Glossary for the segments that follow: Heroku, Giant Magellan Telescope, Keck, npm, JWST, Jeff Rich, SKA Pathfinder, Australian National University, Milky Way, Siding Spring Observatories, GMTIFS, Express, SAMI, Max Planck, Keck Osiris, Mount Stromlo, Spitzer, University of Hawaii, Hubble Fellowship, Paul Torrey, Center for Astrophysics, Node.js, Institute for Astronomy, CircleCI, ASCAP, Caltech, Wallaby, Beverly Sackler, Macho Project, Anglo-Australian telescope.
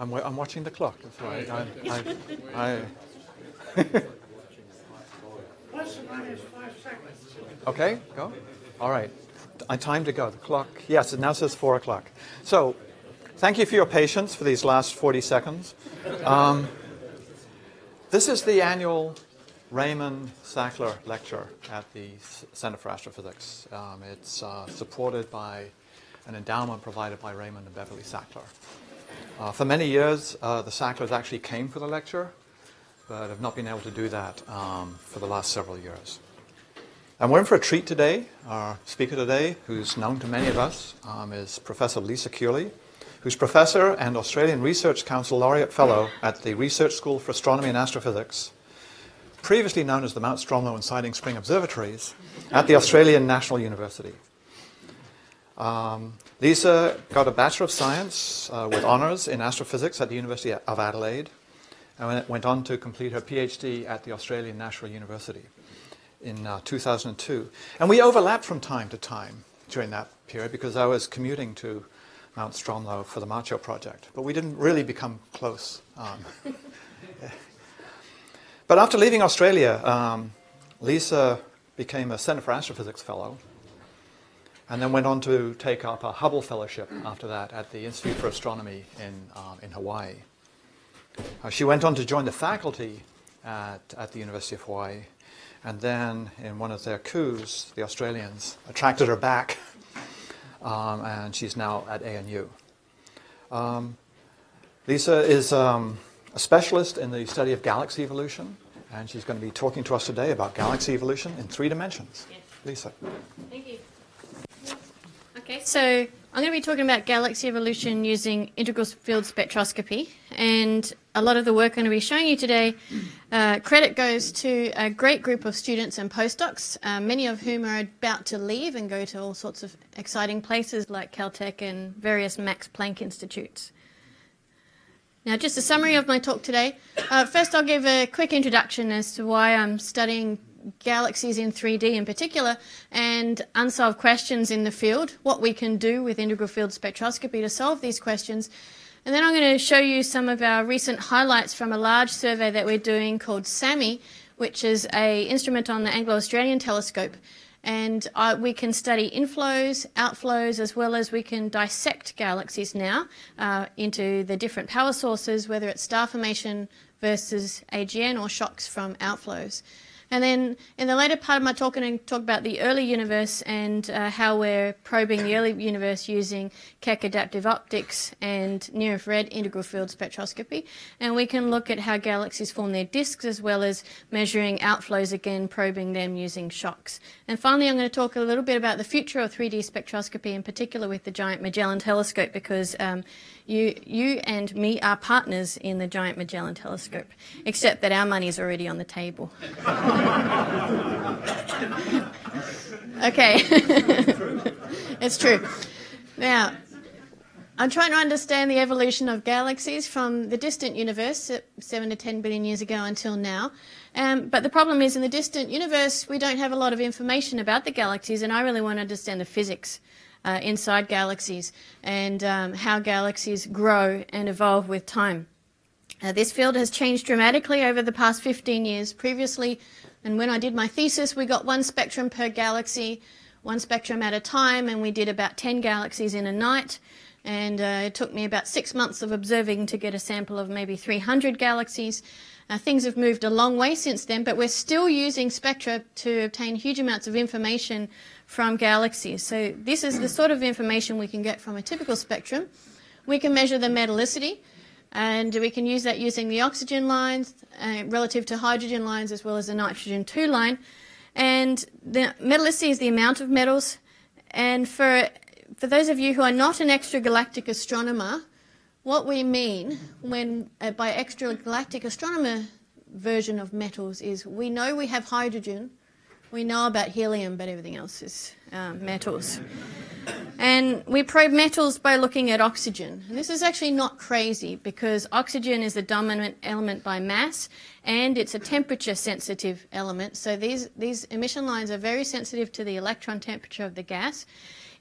I'm watching the clock. That's right. ±5 seconds. Okay, go. All right. Time to go. The clock. Yes, it now says 4 o'clock. So, thank you for your patience for these last 40 seconds. This is the annual Raymond Sackler lecture at the Center for Astrophysics. It's supported by an endowment provided by Raymond and Beverly Sackler. For many years, the Sacklers actually came for the lecture, but have not been able to do that for the last several years. And we're in for a treat today. Our speaker today, who's known to many of us, is Professor Lisa Kewley, who's Professor and Australian Research Council Laureate Fellow at the Research School for Astronomy and Astrophysics, previously known as the Mount Stromlo and Siding Spring Observatories, at the Australian National University. Lisa got a Bachelor of Science with honours in astrophysics at the University of Adelaide, and went on to complete her PhD at the Australian National University in 2002. And we overlapped from time to time during that period because I was commuting to Mount Stromlo for the Macho Project, but we didn't really become close. But after leaving Australia, Lisa became a Center for Astrophysics Fellow and then went on to take up a Hubble Fellowship after that at the Institute for Astronomy in Hawaii. She went on to join the faculty at the University of Hawaii, and then in one of their coups, the Australians attracted her back, and she's now at ANU. Lisa is a specialist in the study of galaxy evolution, and she's going to be talking to us today about galaxy evolution in 3 dimensions. Yes. Lisa. Thank you. Okay, so I'm going to be talking about galaxy evolution using integral field spectroscopy, and a lot of the work I'm going to be showing you today, credit goes to a great group of students and postdocs, many of whom are about to leave and go to all sorts of exciting places like Caltech and various Max Planck institutes. Now, just a summary of my talk today. First, I'll give a quick introduction as to why I'm studying galaxies in 3D in particular and unsolved questions in the field, what we can do with integral field spectroscopy to solve these questions. And then I'm going to show you some of our recent highlights from a large survey that we're doing called SAMI, which is an instrument on the Anglo-Australian telescope. And we can study inflows, outflows, as well as we can dissect galaxies now into the different power sources, whether it's star formation versus AGN or shocks from outflows. And then in the later part of my talk, I'm going to talk about the early universe and how we're probing the early universe using Keck adaptive optics and near-infrared integral field spectroscopy. And we can look at how galaxies form their disks as well as measuring outflows, again, probing them using shocks. And finally, I'm going to talk a little bit about the future of 3D spectroscopy, in particular with the Giant Magellan Telescope, because you and me are partners in the Giant Magellan Telescope, except that our money is already on the table. Okay. It's true. Now, I'm trying to understand the evolution of galaxies from the distant universe 7 to 10 billion years ago until now. But the problem is, in the distant universe, we don't have a lot of information about the galaxies, and I really want to understand the physics inside galaxies and how galaxies grow and evolve with time. This field has changed dramatically over the past 15 years. Previously, and when I did my thesis, we got 1 spectrum per galaxy, 1 spectrum at a time, and we did about 10 galaxies in a night. And it took me about 6 months of observing to get a sample of maybe 300 galaxies. Things have moved a long way since then, but we're still using spectra to obtain huge amounts of information from galaxies. So this is the sort of information we can get from a typical spectrum. We can measure the metallicity, and we can use that using the oxygen lines relative to hydrogen lines, as well as the nitrogen-2 line. And the metallicity is the amount of metals. And for those of you who are not an extragalactic astronomer, what we mean when by extragalactic astronomer version of metals is we know we have hydrogen, we know about helium, but everything else is metals. And we probe metals by looking at oxygen. And this is actually not crazy, because oxygen is the dominant element by mass, and it's a temperature-sensitive element. So these emission lines are very sensitive to the electron temperature of the gas.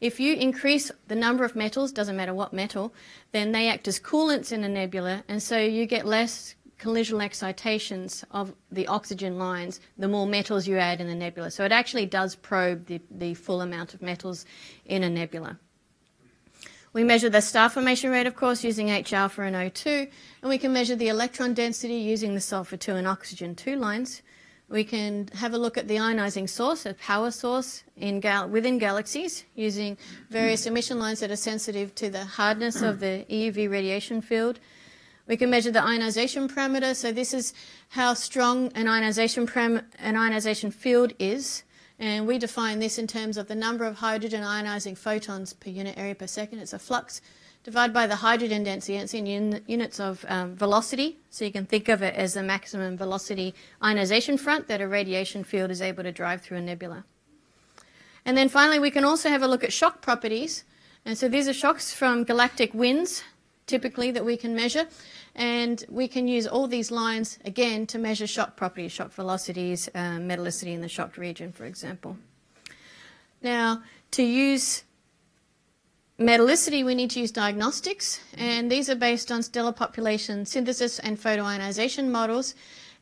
If you increase the number of metals, doesn't matter what metal, then they act as coolants in a nebula, and so you get less collisional excitations of the oxygen lines the more metals you add in the nebula. So it actually does probe the full amount of metals in a nebula. We measure the star formation rate, of course, using H-alpha and O2, and we can measure the electron density using the sulfur-2 and oxygen-2 lines. We can have a look at the ionizing source, a power source within galaxies, using various emission lines that are sensitive to the hardness of the EUV radiation field. We can measure the ionization parameter, so this is how strong an ionization field is. And we define this in terms of the number of hydrogen ionizing photons per unit area per second. It's a flux divided by the hydrogen density. It's in units of velocity. So you can think of it as the maximum velocity ionization front that a radiation field is able to drive through a nebula. And then finally, we can also have a look at shock properties. And so these are shocks from galactic winds, typically, that we can measure. And we can use all these lines, again, to measure shock properties, shock velocities, metallicity in the shocked region, for example. Now, to use metallicity, we need to use diagnostics. And these are based on stellar population synthesis and photoionization models.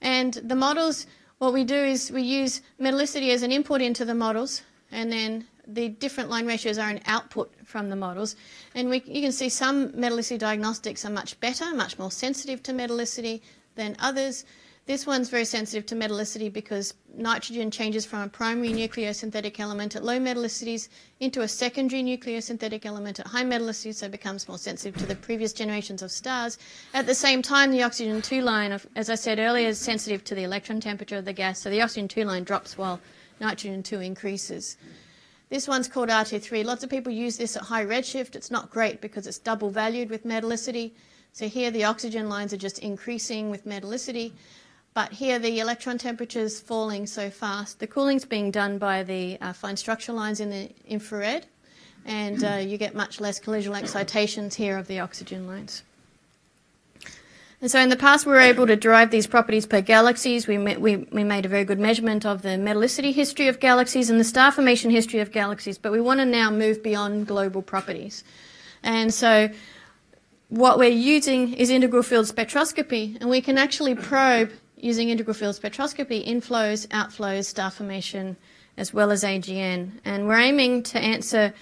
And the models, what we do is we use metallicity as an input into the models, and then the different line ratios are an output from the models. And you can see some metallicity diagnostics are much better, much more sensitive to metallicity than others. This one's very sensitive to metallicity because nitrogen changes from a primary nucleosynthetic element at low metallicities into a secondary nucleosynthetic element at high metallicity, so it becomes more sensitive to the previous generations of stars. At the same time, the oxygen-2 line, as I said earlier, is sensitive to the electron temperature of the gas, so the oxygen-2 line drops while nitrogen-2 increases. This one's called R23. Lots of people use this at high redshift. It's not great because it's double valued with metallicity. So here the oxygen lines are just increasing with metallicity. But here the electron temperature's falling so fast. The cooling's being done by the fine structure lines in the infrared. And you get much less collisional excitations here of the oxygen lines. And so in the past we were able to derive these properties per galaxies. We made a very good measurement of the metallicity history of galaxies and the star formation history of galaxies, but we want to now move beyond global properties. And so what we're using is integral field spectroscopy, and we can actually probe, using integral field spectroscopy, inflows, outflows, star formation, as well as AGN. And we're aiming to answer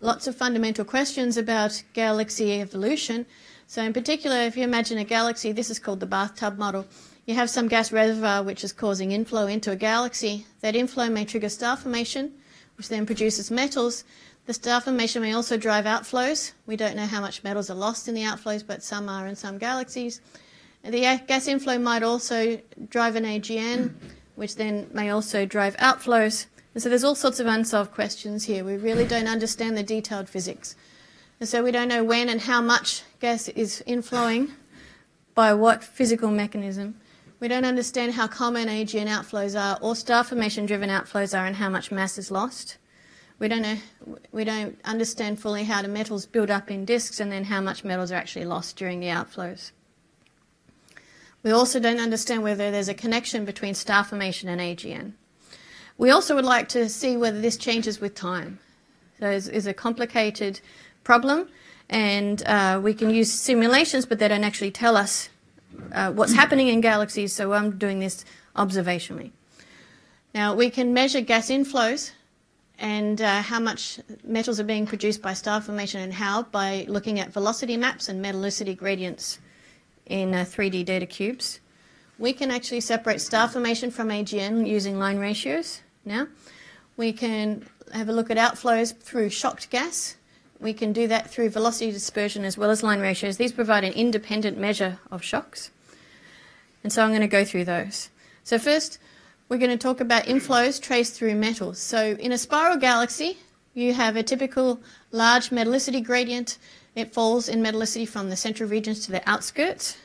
lots of fundamental questions about galaxy evolution. So in particular, if you imagine a galaxy, this is called the bathtub model. You have some gas reservoir which is causing inflow into a galaxy. That inflow may trigger star formation, which then produces metals. The star formation may also drive outflows. We don't know how much metals are lost in the outflows, but some are in some galaxies. The gas inflow might also drive an AGN, which then may also drive outflows. And so there's all sorts of unsolved questions here. We really don't understand the detailed physics. And so we don't know when and how much gas is inflowing by what physical mechanism. We don't understand how common AGN outflows are or star formation driven outflows are and how much mass is lost. We don't understand fully how the metals build up in disks and then how much metals are actually lost during the outflows. We also don't understand whether there's a connection between star formation and AGN. We also would like to see whether this changes with time. So it's a complicated problem, and we can use simulations, but they don't actually tell us what's happening in galaxies, so I'm doing this observationally. Now, we can measure gas inflows and how much metals are being produced by star formation and how by looking at velocity maps and metallicity gradients in 3D data cubes. We can actually separate star formation from AGN using line ratios now. We can have a look at outflows through shocked gas. We can do that through velocity dispersion as well as line ratios. These provide an independent measure of shocks. And so I'm going to go through those. So first, we're going to talk about inflows traced through metals. So in a spiral galaxy, you have a typical large metallicity gradient. It falls in metallicity from the central regions to the outskirts.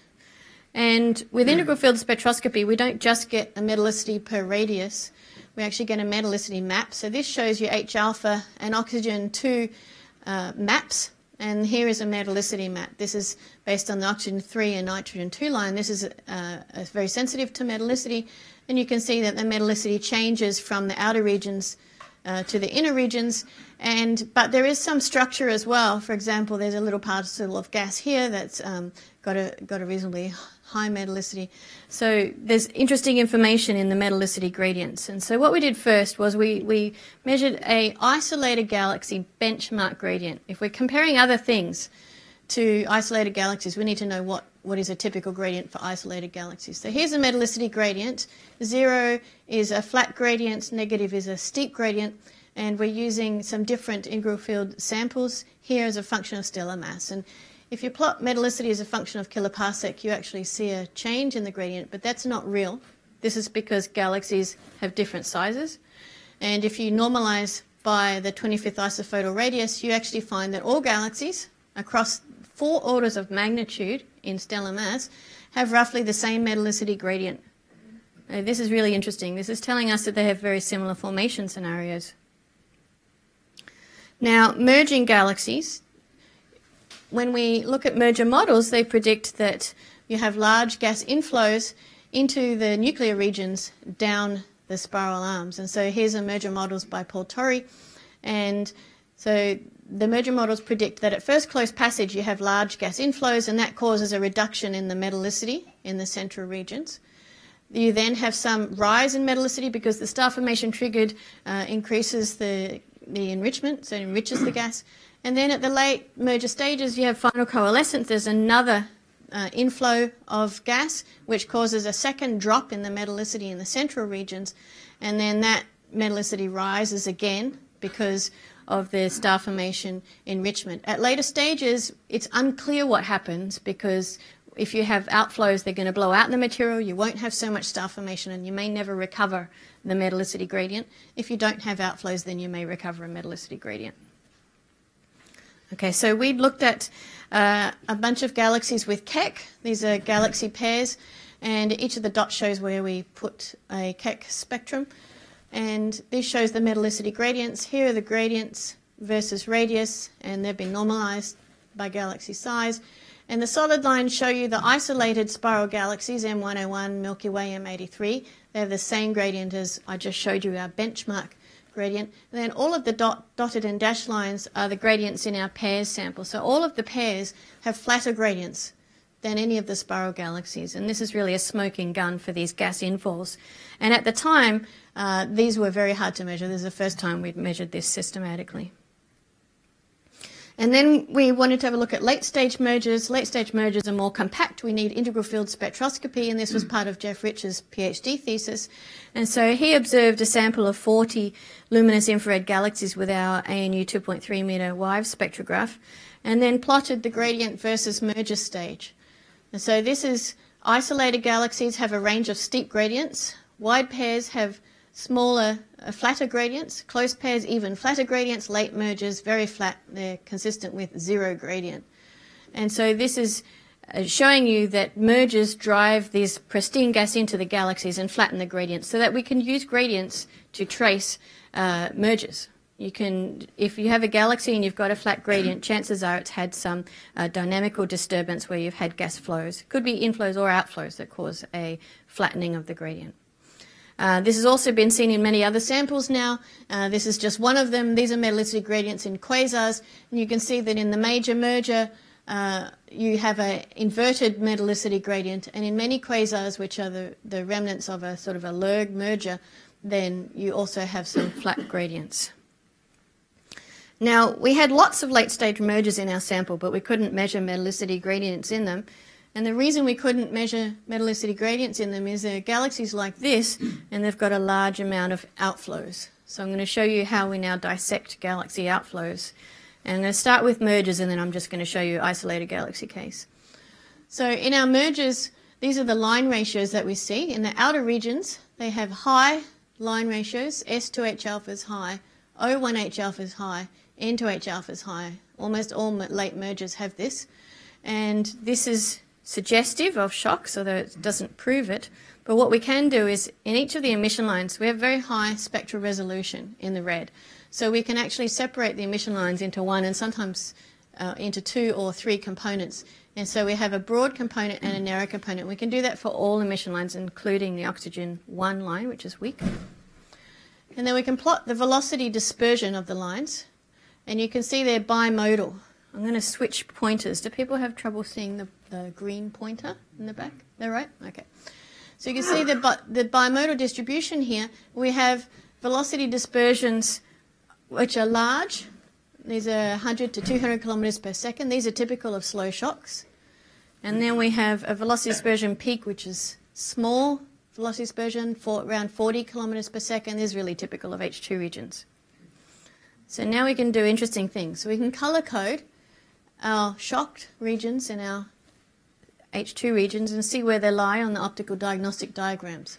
And with integral field spectroscopy, we don't just get a metallicity per radius. We actually get a metallicity map. So this shows you H-alpha and oxygen-2 maps, and here is a metallicity map. This is based on the oxygen-3 and nitrogen-2 line. This is very sensitive to metallicity, and you can see that the metallicity changes from the outer regions to the inner regions, but there is some structure as well. For example, there's a little particle of gas here that's got a reasonably high metallicity. So there's interesting information in the metallicity gradients. And so what we did first was we measured a isolated galaxy benchmark gradient. If we're comparing other things to isolated galaxies, we need to know what is a typical gradient for isolated galaxies. So here's a metallicity gradient. 0 is a flat gradient, negative is a steep gradient, and we're using some different integral field samples here as a function of stellar mass. And if you plot metallicity as a function of kiloparsec, you actually see a change in the gradient, but that's not real. This is because galaxies have different sizes. And if you normalize by the 25th isophoto radius, you actually find that all galaxies across 4 orders of magnitude in stellar mass have roughly the same metallicity gradient. Now, this is really interesting. This is telling us that they have very similar formation scenarios. Now, merging galaxies, when we look at merger models, they predict that you have large gas inflows into the nuclear regions down the spiral arms. And so here's a merger models by Paul Torrey. And so the merger models predict that at first close passage you have large gas inflows, and that causes a reduction in the metallicity in the central regions. You then have some rise in metallicity because the star formation triggered increases the enrichment, so it enriches the gas. And then at the late merger stages, you have final coalescence. There's another inflow of gas, which causes a second drop in the metallicity in the central regions. And then that metallicity rises again because of the star formation enrichment. At later stages, it's unclear what happens, because if you have outflows, they're going to blow out the material. You won't have so much star formation, and you may never recover the metallicity gradient. If you don't have outflows, then you may recover a metallicity gradient. Okay, so we looked at a bunch of galaxies with Keck. These are galaxy pairs, and each of the dots shows where we put a Keck spectrum. And this shows the metallicity gradients. Here are the gradients versus radius, and they've been normalized by galaxy size. And the solid lines show you the isolated spiral galaxies, M101, Milky Way, M83. They have the same gradient as I just showed you, our benchmark gradient. And then all of the dotted and dashed lines are the gradients in our pairs sample. So all of the pairs have flatter gradients than any of the spiral galaxies. And this is really a smoking gun for these gas infalls. And at the time, these were very hard to measure. This is the first time we'd measured this systematically. And then we wanted to have a look at late-stage mergers. Late-stage mergers are more compact. We need integral field spectroscopy, and this was part of Jeff Rich's PhD thesis. And so he observed a sample of 40 luminous infrared galaxies with our ANU 2.3-meter Wive spectrograph, and then plotted the gradient versus merger stage. And so this is isolated galaxies have a range of steep gradients. Wide pairs have smaller, flatter gradients, close pairs even flatter gradients, late mergers very flat, they're consistent with 0 gradient. And so this is showing you that mergers drive these pristine gas into the galaxies and flatten the gradients, so that we can use gradients to trace mergers. You can, if you have a galaxy and you've got a flat gradient, chances are it's had some dynamical disturbance where you've had gas flows. Could be inflows or outflows that cause a flattening of the gradient. This has also been seen in many other samples now. This is just one of them. These are metallicity gradients in quasars. And you can see that in the major merger, you have an inverted metallicity gradient. And in many quasars, which are the remnants of a sort of a LIRG merger, then you also have some flat gradients. Now, we had lots of late-stage mergers in our sample, but we couldn't measure metallicity gradients in them. And the reason we couldn't measure metallicity gradients in them is they're galaxies like this, and they've got a large amount of outflows. So I'm going to show you how we now dissect galaxy outflows. And I'm going to start with mergers, and then I'm just going to show you isolated galaxy case. So in our mergers, these are the line ratios that we see. In the outer regions, they have high line ratios. S2H alpha is high, O1H alpha is high, N2H alpha is high. Almost all late mergers have this. And this is suggestive of shocks, although it doesn't prove it. But what we can do is, in each of the emission lines, we have very high spectral resolution in the red. So we can actually separate the emission lines into one and sometimes into 2 or 3 components. And so we have a broad component and a narrow component. We can do that for all emission lines, including the oxygen 1 line, which is weak. And then we can plot the velocity dispersion of the lines, and you can see they're bimodal. I'm going to switch pointers. Do people have trouble seeing the green pointer in the back? They're right? Okay. So you can see the bimodal distribution here. We have velocity dispersions which are large. These are 100 to 200 kilometers per second. These are typical of slow shocks. And then we have a velocity dispersion peak, which is small velocity dispersion, for around 40 kilometers per second. This is really typical of H2 regions. So now we can do interesting things. So we can color code our shocked regions and our H2 regions and see where they lie on the optical diagnostic diagrams.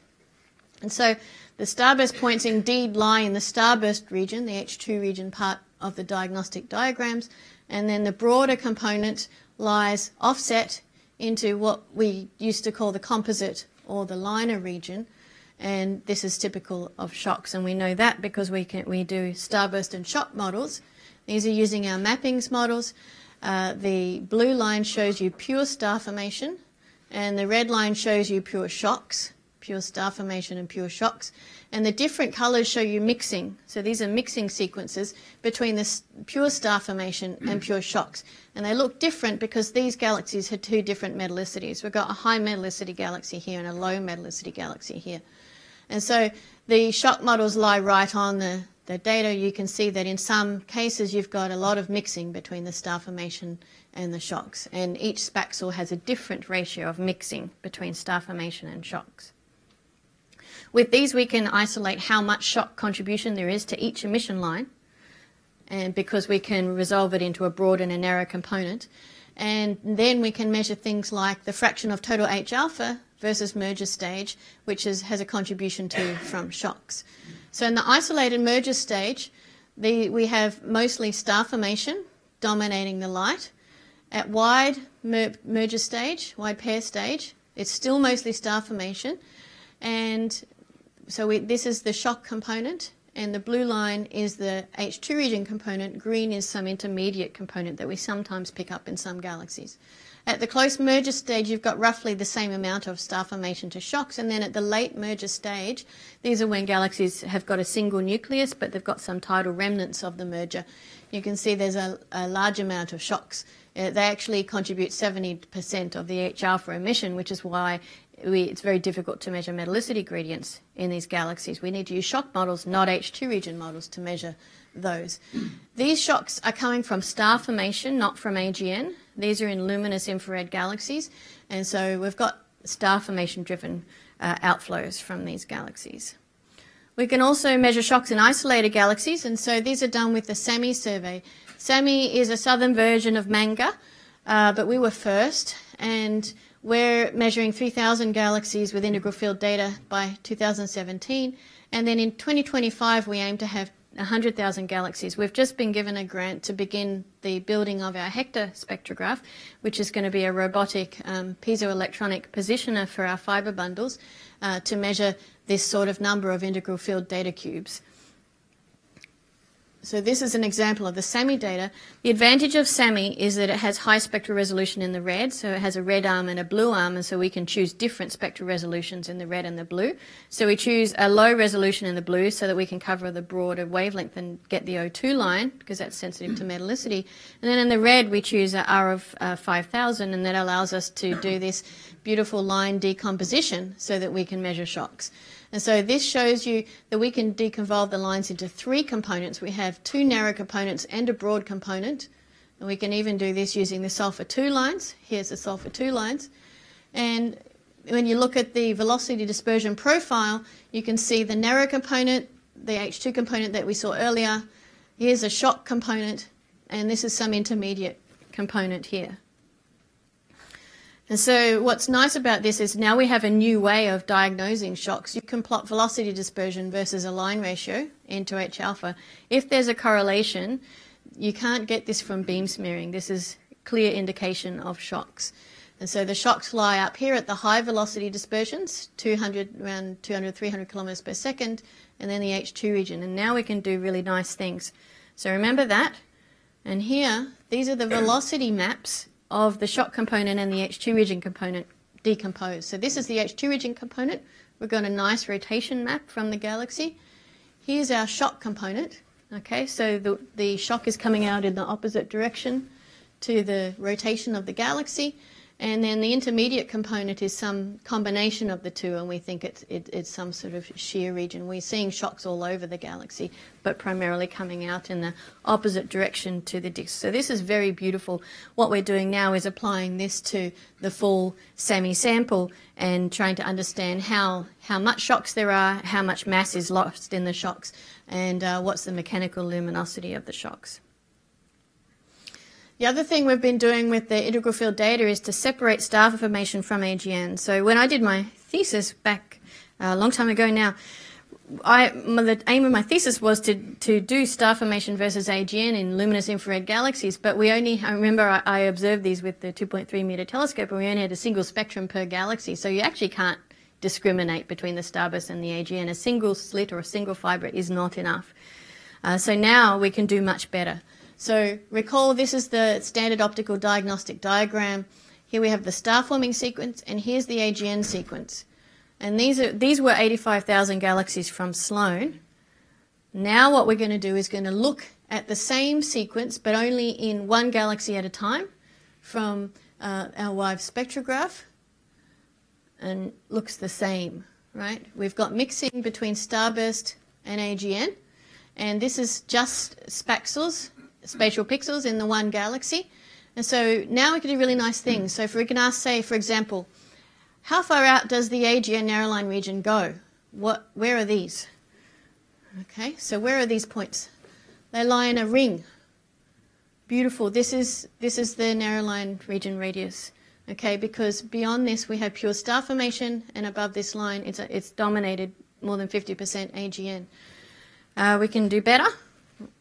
And so the starburst points indeed lie in the starburst region, the H2 region part of the diagnostic diagrams, and then the broader component lies offset into what we used to call the composite or the liner region, and this is typical of shocks, and we know that because we do starburst and shock models. These are using our mappings models. The blue line shows you pure star formation, and the red line shows you pure shocks, pure star formation and pure shocks. And the different colors show you mixing. So these are mixing sequences between the pure star formation and pure shocks. And they look different because these galaxies had two different metallicities. We've got a high metallicity galaxy here and a low metallicity galaxy here. And so the shock models lie right on the data. You can see that in some cases you've got a lot of mixing between the star formation and the shocks, and each spaxel has a different ratio of mixing between star formation and shocks. With these we can isolate how much shock contribution there is to each emission line, and because we can resolve it into a broad and a narrow component, and then we can measure things like the fraction of total H alpha versus merger stage, which has a contribution from shocks. So in the isolated merger stage, we have mostly star formation dominating the light. At wide merger stage, wide pair stage, it's still mostly star formation. And so this is the shock component, and the blue line is the H2 region component. Green is some intermediate component that we sometimes pick up in some galaxies. At the close merger stage, you've got roughly the same amount of star formation to shocks, and then at the late merger stage, these are when galaxies have got a single nucleus, but they've got some tidal remnants of the merger. You can see there's a large amount of shocks. They actually contribute 70% of the H-alpha emission, which is why it's very difficult to measure metallicity gradients in these galaxies. We need to use shock models, not H2 region models, to measure those. These shocks are coming from star formation, not from AGN. These are in luminous infrared galaxies, and so we've got star formation-driven outflows from these galaxies. We can also measure shocks in isolated galaxies, and so these are done with the SAMI survey. SAMI is a southern version of MANGA, but we were first, and we're measuring 3,000 galaxies with integral field data by 2017, and then in 2025 we aim to have 100,000 galaxies. We've just been given a grant to begin the building of our Hector spectrograph, which is going to be a robotic piezoelectronic positioner for our fibre bundles to measure this sort of number of integral field data cubes. So this is an example of the SAMI data. The advantage of SAMI is that it has high spectral resolution in the red, so it has a red arm and a blue arm, and so we can choose different spectral resolutions in the red and the blue. So we choose a low resolution in the blue so that we can cover the broader wavelength and get the O2 line, because that's sensitive to metallicity. And then in the red we choose a R of 5000, and that allows us to do this beautiful line decomposition so that we can measure shocks. And so this shows you that we can deconvolve the lines into three components. We have two narrow components and a broad component. And we can even do this using the sulfur-2 lines. Here's the sulfur-2 lines. And when you look at the velocity dispersion profile, you can see the narrow component, the H2 component that we saw earlier. Here's a shock component, and this is some intermediate component here. And so what's nice about this is now we have a new way of diagnosing shocks. You can plot velocity dispersion versus a line ratio, N to H alpha. If there's a correlation, you can't get this from beam smearing. This is clear indication of shocks. And so the shocks lie up here at the high velocity dispersions, 200, 300 kilometers per second, and then the H2 region. And now we can do really nice things. So remember that. And here, these are the velocity maps of the shock component and the H2 region component decomposed. So this is the H2 region component. We've got a nice rotation map from the galaxy. Here's our shock component. Okay, so the shock is coming out in the opposite direction to the rotation of the galaxy, and then the intermediate component is some combination of the two, and we think it's some sort of shear region. We're seeing shocks all over the galaxy, but primarily coming out in the opposite direction to the disk. So this is very beautiful. What we're doing now is applying this to the full SAMI sample and trying to understand how much shocks there are, how much mass is lost in the shocks, and what's the mechanical luminosity of the shocks. The other thing we've been doing with the integral field data is to separate star formation from AGN. So when I did my thesis back a long time ago now, the aim of my thesis was to do star formation versus AGN in luminous infrared galaxies, but we only, I remember I observed these with the 2.3-meter telescope, and we only had a single spectrum per galaxy, so you actually can't discriminate between the starburst and the AGN. A single slit or a single fibre is not enough. So now we can do much better. So recall, this is the standard optical diagnostic diagram. Here we have the star forming sequence, and here's the AGN sequence. And these were 85,000 galaxies from Sloan. Now what we're going to do is going to look at the same sequence, but only in one galaxy at a time, from our Wave spectrograph, and looks the same, right? We've got mixing between starburst and AGN, and this is just spaxels, spatial pixels, in the one galaxy. And so now we can do really nice things. So if we can ask, say, for example, how far out does the AGN narrowline region go? Where are these? Okay, so where are these points? They lie in a ring. Beautiful. This is the narrowline region radius. Okay, because beyond this we have pure star formation, and above this line it's dominated more than 50% AGN. We can do better.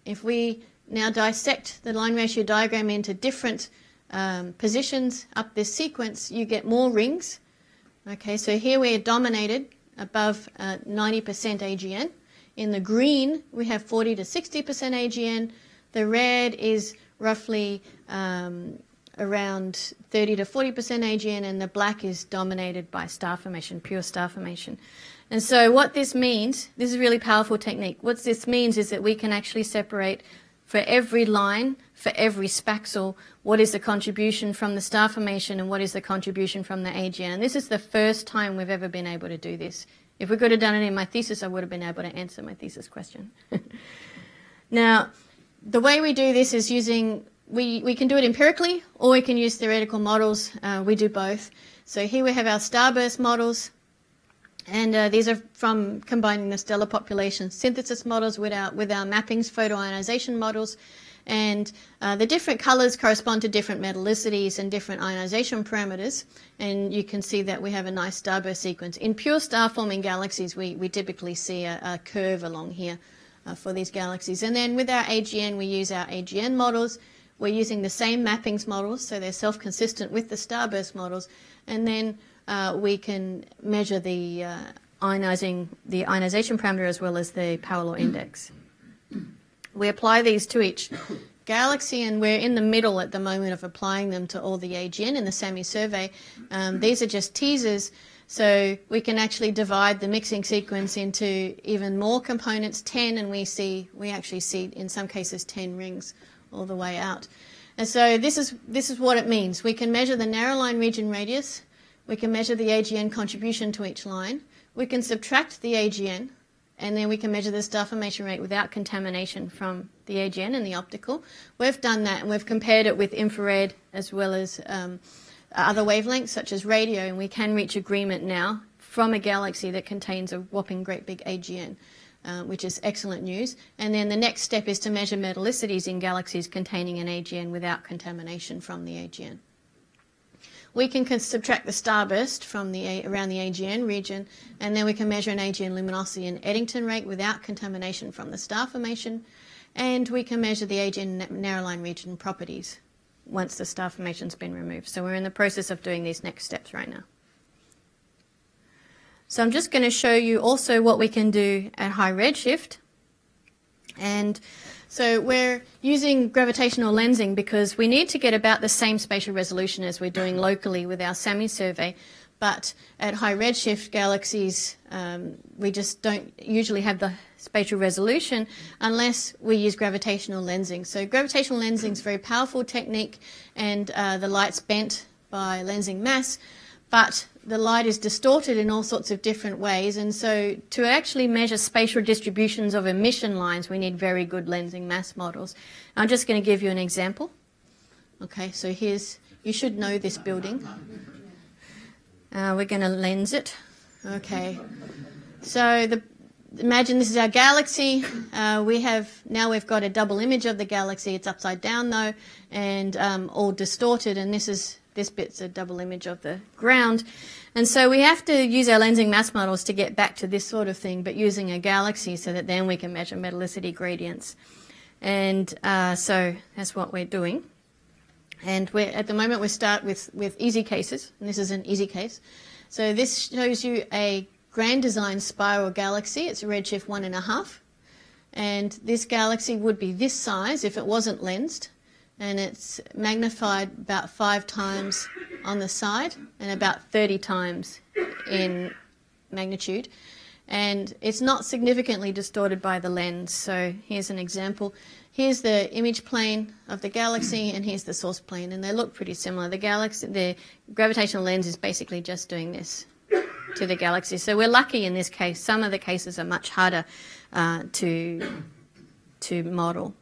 If we now dissect the line ratio diagram into different positions up this sequence, you get more rings. Okay, so here we are dominated above 90% AGN. In the green we have 40 to 60% AGN. The red is roughly around 30 to 40% AGN, and the black is dominated by star formation, pure star formation. And so what this means, this is a really powerful technique, what this means is that we can actually separate for every line, for every spaxel, what is the contribution from the star formation and what is the contribution from the AGN. And this is the first time we've ever been able to do this. If we could have done it in my thesis, I would have been able to answer my thesis question. Now, the way we do this is using... We can do it empirically, or we can use theoretical models. We do both. So here we have our starburst models, and these are from combining the stellar population synthesis models with our mappings, photoionization models, and the different colors correspond to different metallicities and different ionization parameters, and you can see that we have a nice starburst sequence. In pure star-forming galaxies, we typically see a curve along here for these galaxies. And then with our AGN, we use our AGN models. We're using the same mappings models, so they're self-consistent with the starburst models, and then we can measure the ionization parameter as well as the power law index. We apply these to each galaxy, and we're in the middle at the moment of applying them to all the AGN in the SAMI survey. These are just teasers, so we can actually divide the mixing sequence into even more components, 10, and we actually see in some cases 10 rings all the way out. And so this is what it means. We can measure the narrowline region radius, we can measure the AGN contribution to each line, we can subtract the AGN, and then we can measure the star formation rate without contamination from the AGN and the optical. We've done that, and we've compared it with infrared as well as other wavelengths such as radio, and we can reach agreement now from a galaxy that contains a whopping great big AGN. Which is excellent news. And then the next step is to measure metallicities in galaxies containing an AGN without contamination from the AGN. We can subtract the starburst from around the AGN region, and then we can measure an AGN luminosity and Eddington rate without contamination from the star formation, and we can measure the AGN narrowline region properties once the star formation's been removed. So we're in the process of doing these next steps right now. So I'm just going to show you also what we can do at high redshift. And so we're using gravitational lensing because we need to get about the same spatial resolution as we're doing locally with our SAMI survey, but at high redshift galaxies, we just don't usually have the spatial resolution unless we use gravitational lensing. So gravitational lensing is a very powerful technique, and the light's bent by lensing mass, but the light is distorted in all sorts of different ways, and so to actually measure spatial distributions of emission lines, we need very good lensing mass models. I'm just going to give you an example. Okay, so here's, you should know this building. We're going to lens it. Okay, so imagine this is our galaxy. Now we've got a double image of the galaxy. It's upside down though, and all distorted, and this bit's a double image of the ground. And so we have to use our lensing mass models to get back to this sort of thing, but using a galaxy so that then we can measure metallicity gradients. And so that's what we're doing. And we're, at the moment we start with easy cases, and this is an easy case. So this shows you a grand design spiral galaxy. It's a redshift 1.5. And this galaxy would be this size if it wasn't lensed. And it's magnified about 5 times on the side and about 30 times in magnitude. And it's not significantly distorted by the lens. So here's an example. Here's the image plane of the galaxy, and here's the source plane, and they look pretty similar. The gravitational lens is basically just doing this to the galaxy. So we're lucky in this case. Some of the cases are much harder to model.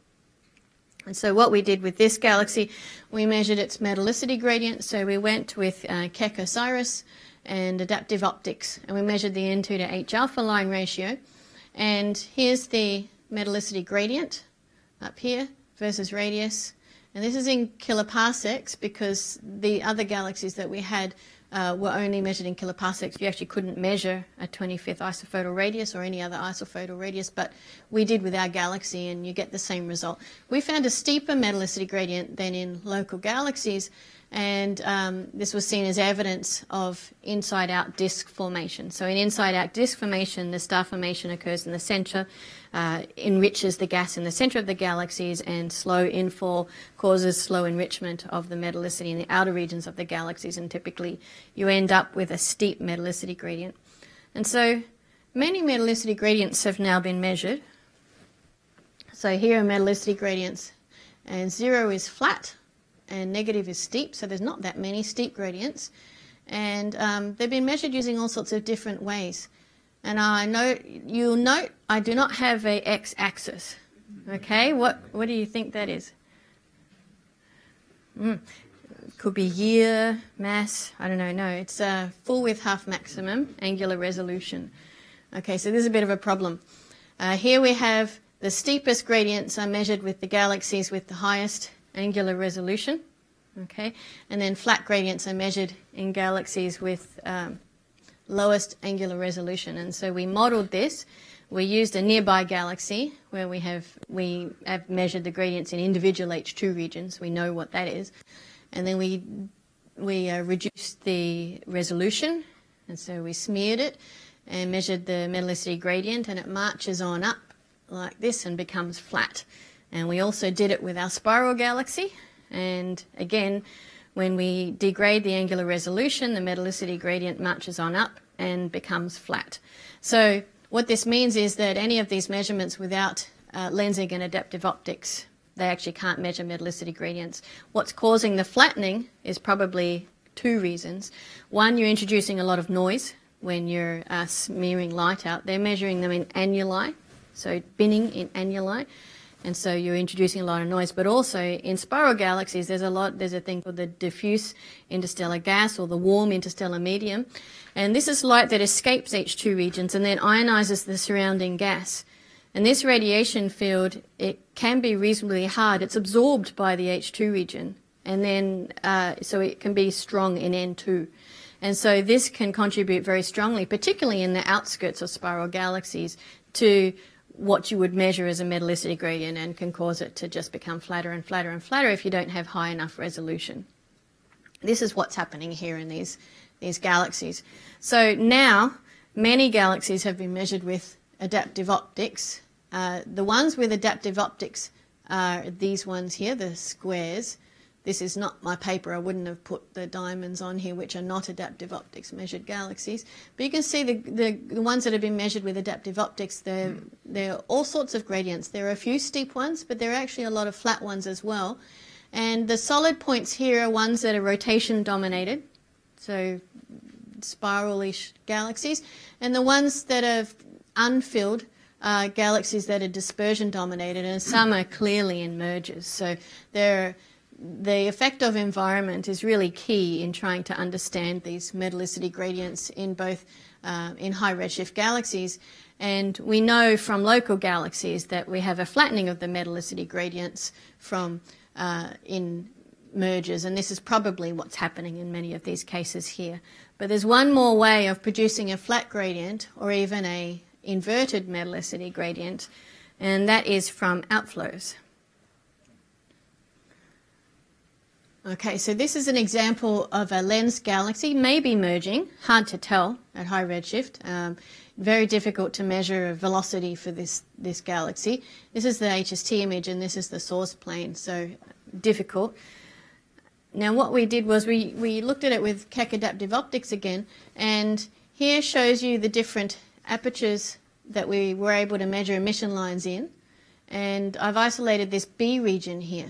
And so what we did with this galaxy, we measured its metallicity gradient. So we went with Keck Osiris and adaptive optics, and we measured the N2 to H alpha line ratio. And here's the metallicity gradient up here versus radius, and this is in kiloparsecs because the other galaxies that we had were only measured in kiloparsecs. You actually couldn't measure a 25th isophoto radius or any other isophoto radius, but we did with our galaxy, and you get the same result. We found a steeper metallicity gradient than in local galaxies, and this was seen as evidence of inside-out disk formation. So in inside-out disk formation, the star formation occurs in the center, enriches the gas in the center of the galaxies, and slow infall causes slow enrichment of the metallicity in the outer regions of the galaxies, and typically you end up with a steep metallicity gradient. And so many metallicity gradients have now been measured. So here are metallicity gradients, and 0 is flat, and negative is steep, so there's not that many steep gradients. And they've been measured using all sorts of different ways. And you'll note I do not have a x-axis. Okay, what do you think that is? Could be year, mass, I don't know. No, it's full width, half maximum, angular resolution. Okay, so this is a bit of a problem. Here we have the steepest gradients are measured with the galaxies with the highest angular resolution, okay, and then flat gradients are measured in galaxies with lowest angular resolution. And so we modeled this. We used a nearby galaxy where we have measured the gradients in individual H2 regions. We know what that is, and then we reduced the resolution, and so we smeared it and measured the metallicity gradient, and it marches on up like this and becomes flat. And we also did it with our spiral galaxy, and again, when we degrade the angular resolution, the metallicity gradient marches on up and becomes flat. So what this means is that any of these measurements without lensing and adaptive optics, they actually can't measure metallicity gradients. What's causing the flattening is probably 2 reasons. One, you're introducing a lot of noise when you're smearing light out. They're measuring them in annuli, so binning in annuli. And so you're introducing a lot of noise, but also in spiral galaxies there's a thing called the diffuse interstellar gas or the warm interstellar medium, and this is light that escapes H2 regions and then ionizes the surrounding gas. And this radiation field, it can be reasonably hard. It's absorbed by the H2 region, and then so it can be strong in N2. And so this can contribute very strongly, particularly in the outskirts of spiral galaxies, to what you would measure as a metallicity gradient, and can cause it to just become flatter and flatter and flatter if you don't have high enough resolution. This is what's happening here in these galaxies. So now many galaxies have been measured with adaptive optics. The ones with adaptive optics are these ones here, the squares. This is not my paper. I wouldn't have put the diamonds on here, which are not adaptive optics measured galaxies. But you can see the ones that have been measured with adaptive optics, they're all sorts of gradients. There are a few steep ones, but there are actually a lot of flat ones as well. And the solid points here are ones that are rotation dominated, so spiral-ish galaxies. And the ones that are unfilled are galaxies that are dispersion dominated, and some are clearly in mergers. So they're... The effect of environment is really key in trying to understand these metallicity gradients in both in high redshift galaxies. And we know from local galaxies that we have a flattening of the metallicity gradients from in mergers, and this is probably what's happening in many of these cases here. But there's one more way of producing a flat gradient or even a inverted metallicity gradient, and that is from outflows. Okay, so this is an example of a lens galaxy, maybe merging, hard to tell at high redshift. Very difficult to measure velocity for this galaxy. This is the HST image and this is the source plane, so difficult. Now what we did was we looked at it with Keck adaptive optics again, and here shows you the different apertures that we were able to measure emission lines in. And I've isolated this B region here.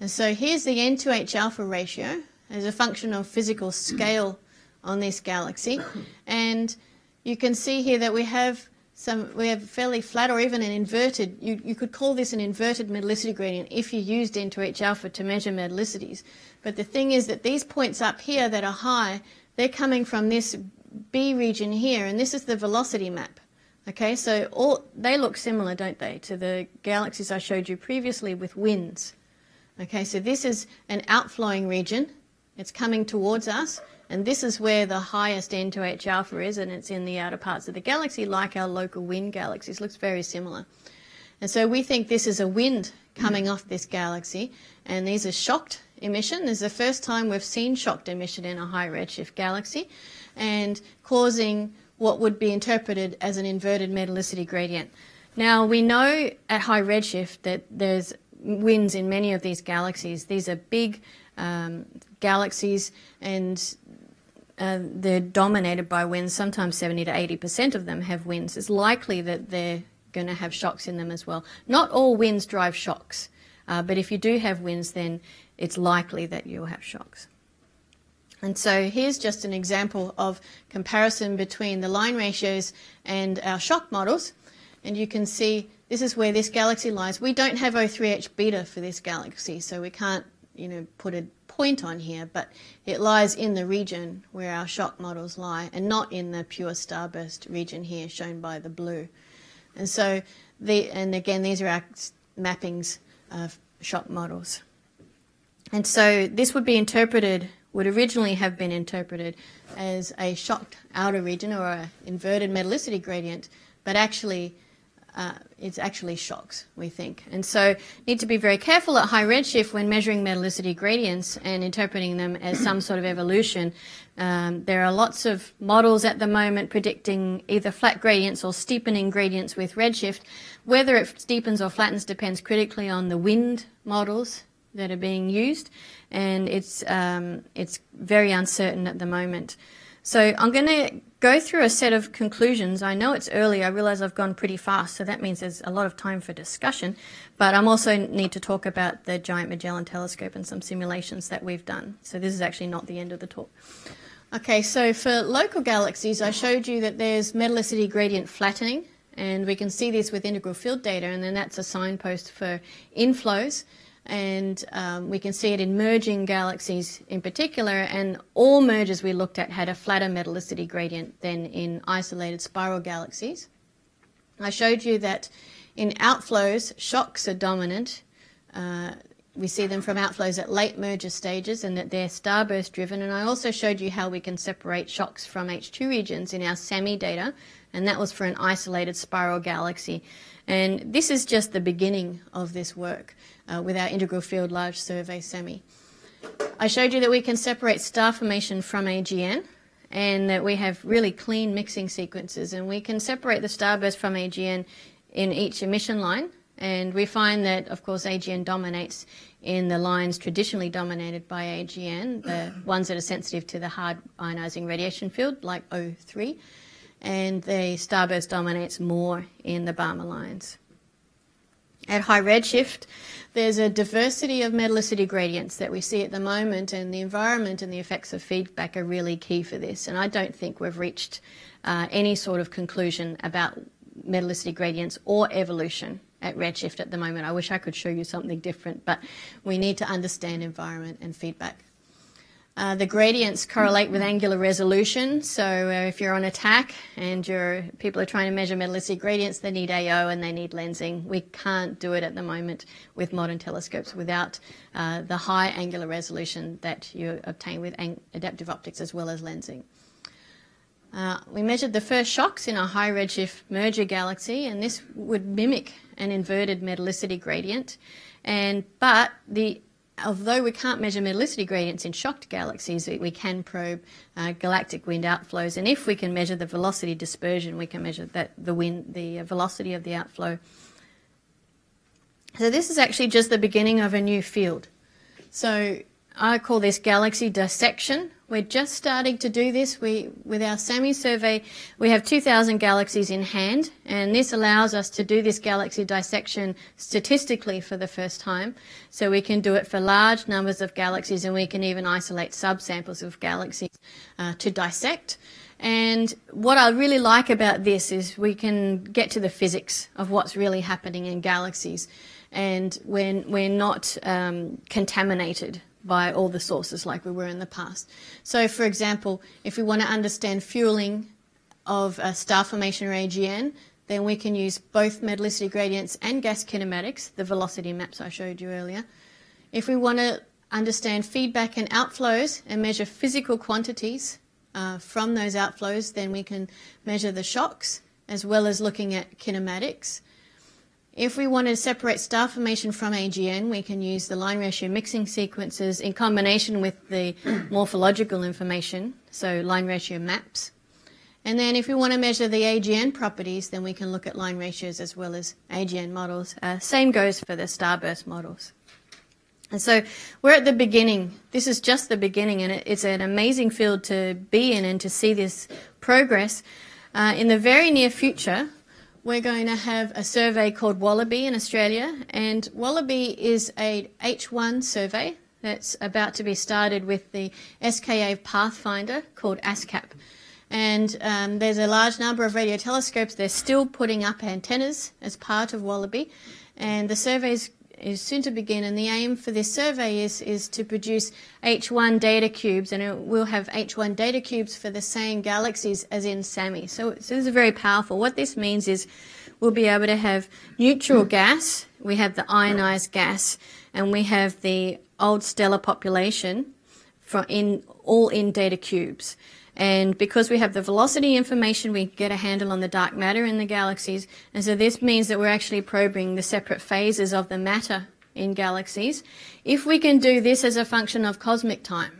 And so here's the N to H alpha ratio as a function of physical scale on this galaxy, and you can see here that we have fairly flat or even an inverted. You could call this an inverted metallicity gradient if you used N to H alpha to measure metallicities. But the thing is that these points up here that are high, they're coming from this B region here, and this is the velocity map. Okay, so they look similar, don't they, to the galaxies I showed you previously with winds. Okay, so this is an outflowing region. It's coming towards us, and this is where the highest N to H alpha is, and it's in the outer parts of the galaxy, like our local wind galaxies. Looks very similar. And so we think this is a wind coming off this galaxy, and these are shocked emission. This is the first time we've seen shocked emission in a high redshift galaxy, and causing what would be interpreted as an inverted metallicity gradient. Now, we know at high redshift that there's winds in many of these galaxies. These are big galaxies, and they're dominated by winds. Sometimes 70 to 80% of them have winds. It's likely that they're going to have shocks in them as well. Not all winds drive shocks, but if you do have winds, then it's likely that you'll have shocks. And so here's just an example of comparison between the line ratios and our shock models, and you can see this is where this galaxy lies. We don't have O3H beta for this galaxy, so we can't, put a point on here, but it lies in the region where our shock models lie and not in the pure starburst region here shown by the blue. And so, and again, these are our mappings of shock models. And so this would originally have been interpreted as a shocked outer region or an inverted metallicity gradient, but actually, it's actually shocks, we think. And so need to be very careful at high redshift when measuring metallicity gradients and interpreting them as some sort of evolution. There are lots of models at the moment predicting either flat gradients or steepening gradients with redshift. Whether it steepens or flattens depends critically on the wind models that are being used, and it's very uncertain at the moment. So I'm going to go through a set of conclusions. I know it's early. I realize I've gone pretty fast, so that means there's a lot of time for discussion. But I'm also need to talk about the Giant Magellan Telescope and some simulations that we've done. So this is actually not the end of the talk. Okay, so for local galaxies, I showed you that there's metallicity gradient flattening, and we can see this with integral field data, and then that's a signpost for inflows. And we can see it in merging galaxies in particular, and all mergers we looked at had a flatter metallicity gradient than in isolated spiral galaxies. I showed you that in outflows, shocks are dominant. We see them from outflows at late merger stages, and that they're starburst driven. And I also showed you how we can separate shocks from H2 regions in our SAMI data, and that was for an isolated spiral galaxy. And this is just the beginning of this work with our integral field large survey SAMI. I showed you that we can separate star formation from AGN, and that we have really clean mixing sequences, and we can separate the starburst from AGN in each emission line, And we find that, of course, AGN dominates in the lines traditionally dominated by AGN, the ones that are sensitive to the hard ionizing radiation field, like O3, and the starburst dominates more in the Balmer lines. At high redshift, there's a diversity of metallicity gradients that we see at the moment, and the environment and the effects of feedback are really key for this. And I don't think we've reached any sort of conclusion about metallicity gradients or evolution at redshift at the moment. I wish I could show you something different, but we need to understand environment and feedback. The gradients correlate with angular resolution, so if you're on attack and people are trying to measure metallicity gradients, they need AO and they need lensing. We can't do it at the moment with modern telescopes without the high angular resolution that you obtain with adaptive optics as well as lensing. We measured the first shocks in a high redshift merger galaxy, and this would mimic an inverted metallicity gradient, although we can't measure metallicity gradients in shocked galaxies, we can probe galactic wind outflows, and if we can measure the velocity dispersion, we can measure the velocity of the outflow. So this is actually just the beginning of a new field. So I call this galaxy dissection. We're just starting to do this. With our SAMI survey, we have 2,000 galaxies in hand, and this allows us to do this galaxy dissection statistically for the first time. So we can do it for large numbers of galaxies, and we can even isolate subsamples of galaxies to dissect. And what I really like about this is we can get to the physics of what's really happening in galaxies, and when we're not contaminated by all the sources like we were in the past. So, for example, if we want to understand fueling of a star formation or AGN, then we can use both metallicity gradients and gas kinematics, the velocity maps I showed you earlier. If we want to understand feedback and outflows and measure physical quantities from those outflows, then we can measure the shocks as well as looking at kinematics. If we want to separate star formation from AGN, we can use the line ratio mixing sequences in combination with the morphological information, so line ratio maps. And then if we want to measure the AGN properties, then we can look at line ratios as well as AGN models. Same goes for the starburst models. And so we're at the beginning. This is just the beginning, and it's an amazing field to be in and to see this progress. In the very near future, we're going to have a survey called Wallaby in Australia, and Wallaby is a H1 survey that's about to be started with the SKA Pathfinder called ASCAP. And there's a large number of radio telescopes. They're still putting up antennas as part of Wallaby, and the survey is soon to begin, and the aim for this survey is to produce H1 data cubes, and it will have H1 data cubes for the same galaxies as in SAMI. So this is very powerful. What this means is we'll be able to have neutral gas, we have the ionized gas, and we have the old stellar population all in data cubes. And because we have the velocity information, we get a handle on the dark matter in the galaxies. And so this means that we're actually probing the separate phases of the matter in galaxies. If we can do this as a function of cosmic time,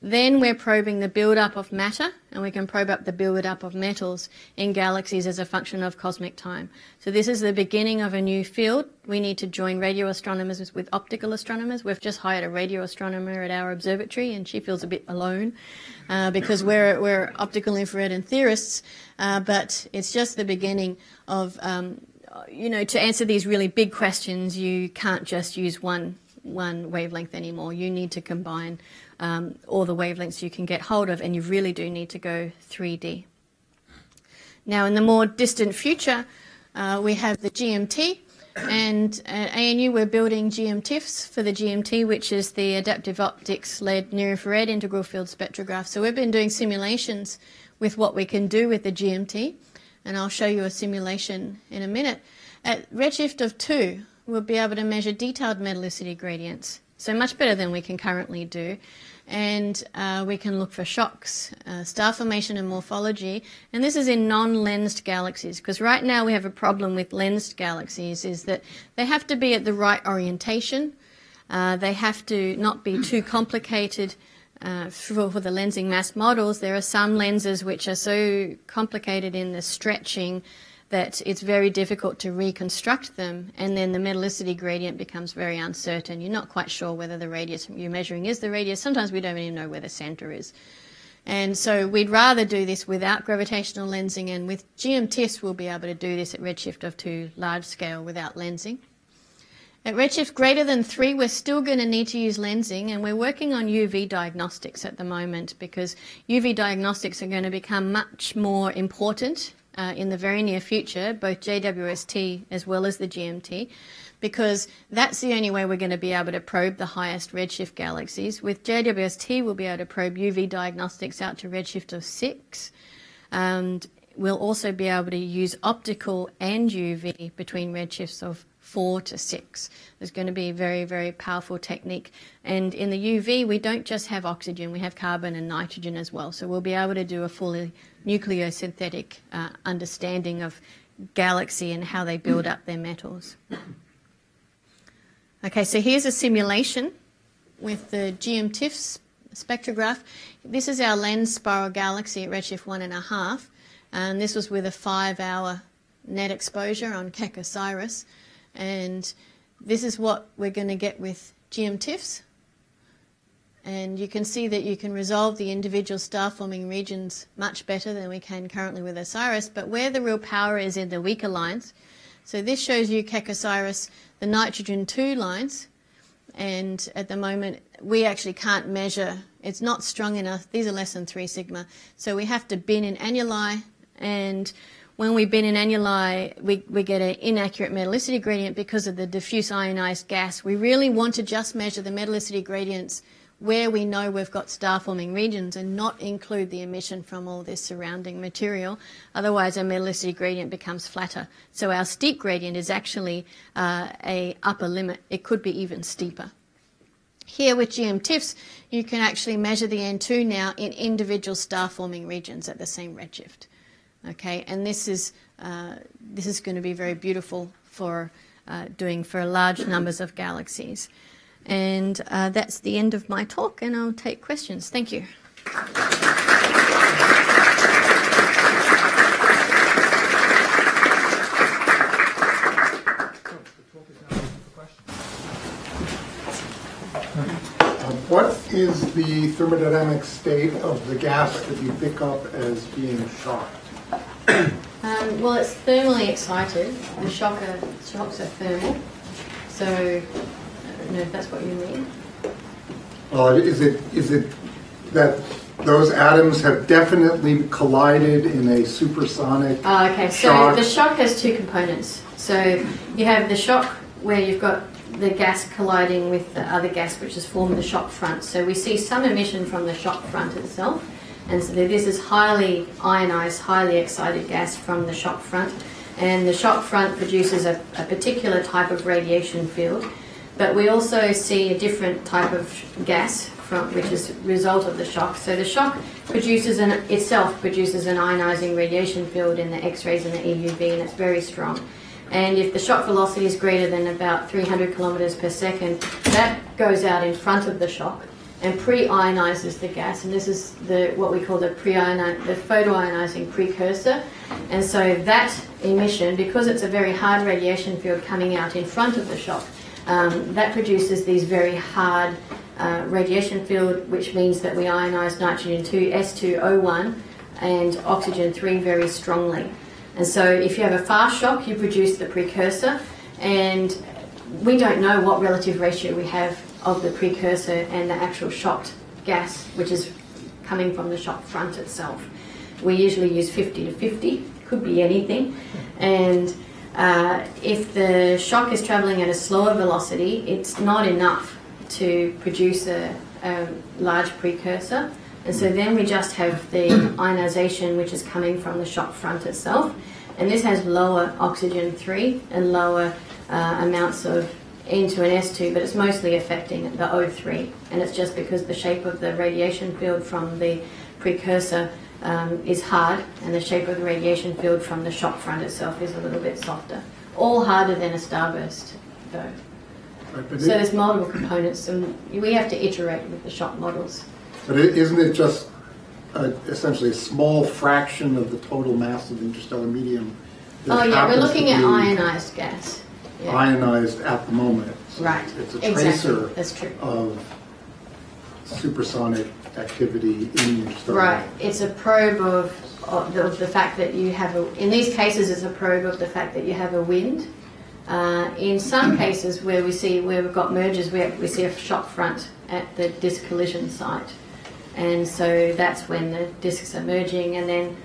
then we're probing the build-up of matter, and we can probe up the build-up of metals in galaxies as a function of cosmic time. So this is the beginning of a new field. We need to join radio astronomers with optical astronomers. We've just hired a radio astronomer at our observatory, and she feels a bit alone because we're optical infrared and theorists, but it's just the beginning of, you know, to answer these really big questions, you can't just use one wavelength anymore. You need to combine all the wavelengths you can get hold of, and you really do need to go 3D. Now, in the more distant future, we have the GMT, and at ANU we're building GMTIFS for the GMT, which is the adaptive optics-led near-infrared integral field spectrograph. So we've been doing simulations with what we can do with the GMT, and I'll show you a simulation in a minute. At redshift of 2, we'll be able to measure detailed metallicity gradients, so much better than we can currently do. And we can look for shocks, star formation and morphology. And this is in non-lensed galaxies, because right now we have a problem with lensed galaxies is that they have to be at the right orientation. They have to not be too complicated for the lensing mass models. There are some lenses which are so complicated in the stretching that it's very difficult to reconstruct them, and then the metallicity gradient becomes very uncertain. You're not quite sure whether the radius you're measuring is the radius. Sometimes we don't even know where the center is. And so we'd rather do this without gravitational lensing, and with GMTIFS we'll be able to do this at redshift of 2 large scale without lensing. At redshift greater than 3, we're still going to need to use lensing, and we're working on UV diagnostics at the moment, because UV diagnostics are going to become much more important in the very near future, both JWST as well as the GMT, because that's the only way we're going to be able to probe the highest redshift galaxies. With JWST, we'll be able to probe UV diagnostics out to redshift of 6, and we'll also be able to use optical and UV between redshifts of 4 to 6. There's going to be a very, very powerful technique. And in the UV, we don't just have oxygen, we have carbon and nitrogen as well. So we'll be able to do a fully nucleosynthetic understanding of galaxy and how they build up their metals. Okay, so here's a simulation with the GMTIFS spectrograph. This is our lens spiral galaxy at redshift 1.5, and this was with a 5-hour net exposure on Keck Osiris. And this is what we're going to get with GMTIFS. And you can see that you can resolve the individual star-forming regions much better than we can currently with OSIRIS, but where the real power is in the weaker lines. So this shows you Keck OSIRIS, the nitrogen-2 lines. And at the moment, we actually can't measure. It's not strong enough. These are less than 3 sigma. So we have to bin in annuli, and when we bin in annuli, we get an inaccurate metallicity gradient because of the diffuse ionized gas. We really want to just measure the metallicity gradients where we know we've got star-forming regions and not include the emission from all this surrounding material. Otherwise, our metallicity gradient becomes flatter. So our steep gradient is actually an upper limit. It could be even steeper. Here with GMTIFS, you can actually measure the N2 now in individual star-forming regions at the same redshift. Okay, and this is going to be very beautiful for doing for large numbers of galaxies. And that's the end of my talk, and I'll take questions. Thank you. What is the thermodynamic state of the gas that you pick up as being shocked? Well, it's thermally excited. The shocks are thermal. So, I don't know if that's what you mean. Well, is it that those atoms have definitely collided in a supersonic shock? So the shock has 2 components. So you have the shock where you've got the gas colliding with the other gas, which has formed the shock front. So we see some emission from the shock front itself. And so this is highly ionized, highly excited gas from the shock front. And the shock front produces a particular type of radiation field. But we also see a different type of gas, which is a result of the shock. So the shock itself produces an ionizing radiation field in the X-rays and the EUV, and it's very strong. And if the shock velocity is greater than about 300 kilometers per second, that goes out in front of the shock and pre-ionizes the gas, and this is what we call the photoionizing precursor. And so that emission, because it's a very hard radiation field coming out in front of the shock, that produces these very hard radiation field, which means that we ionize nitrogen-2, S2O1, and oxygen-3 very strongly. And so if you have a fast shock, you produce the precursor, and we don't know what relative ratio we have of the precursor and the actual shocked gas, which is coming from the shock front itself. We usually use 50 to 50, could be anything. And if the shock is traveling at a slower velocity, it's not enough to produce a large precursor. And so then we just have the ionization, which is coming from the shock front itself. And this has lower oxygen-3 and lower amounts of N2 and S2, but it's mostly affecting the O3, and it's just because the shape of the radiation field from the precursor is hard, and the shape of the radiation field from the shock front itself is a little bit softer. All harder than a starburst, though. Right, so there's multiple components, and we have to iterate with the shock models. But isn't it just essentially a small fraction of the total mass of the interstellar medium Oh yeah, we're looking at ionized gas. Yeah. Ionized at the moment. So right. It's a tracer of supersonic activity in your star. Right. It's a probe of the fact that you have a, in these cases it's a probe of the fact that you have a wind. In some cases where we see, where we've got mergers, we see a shock front at the disk collision site. And so that's when the disks are merging, and then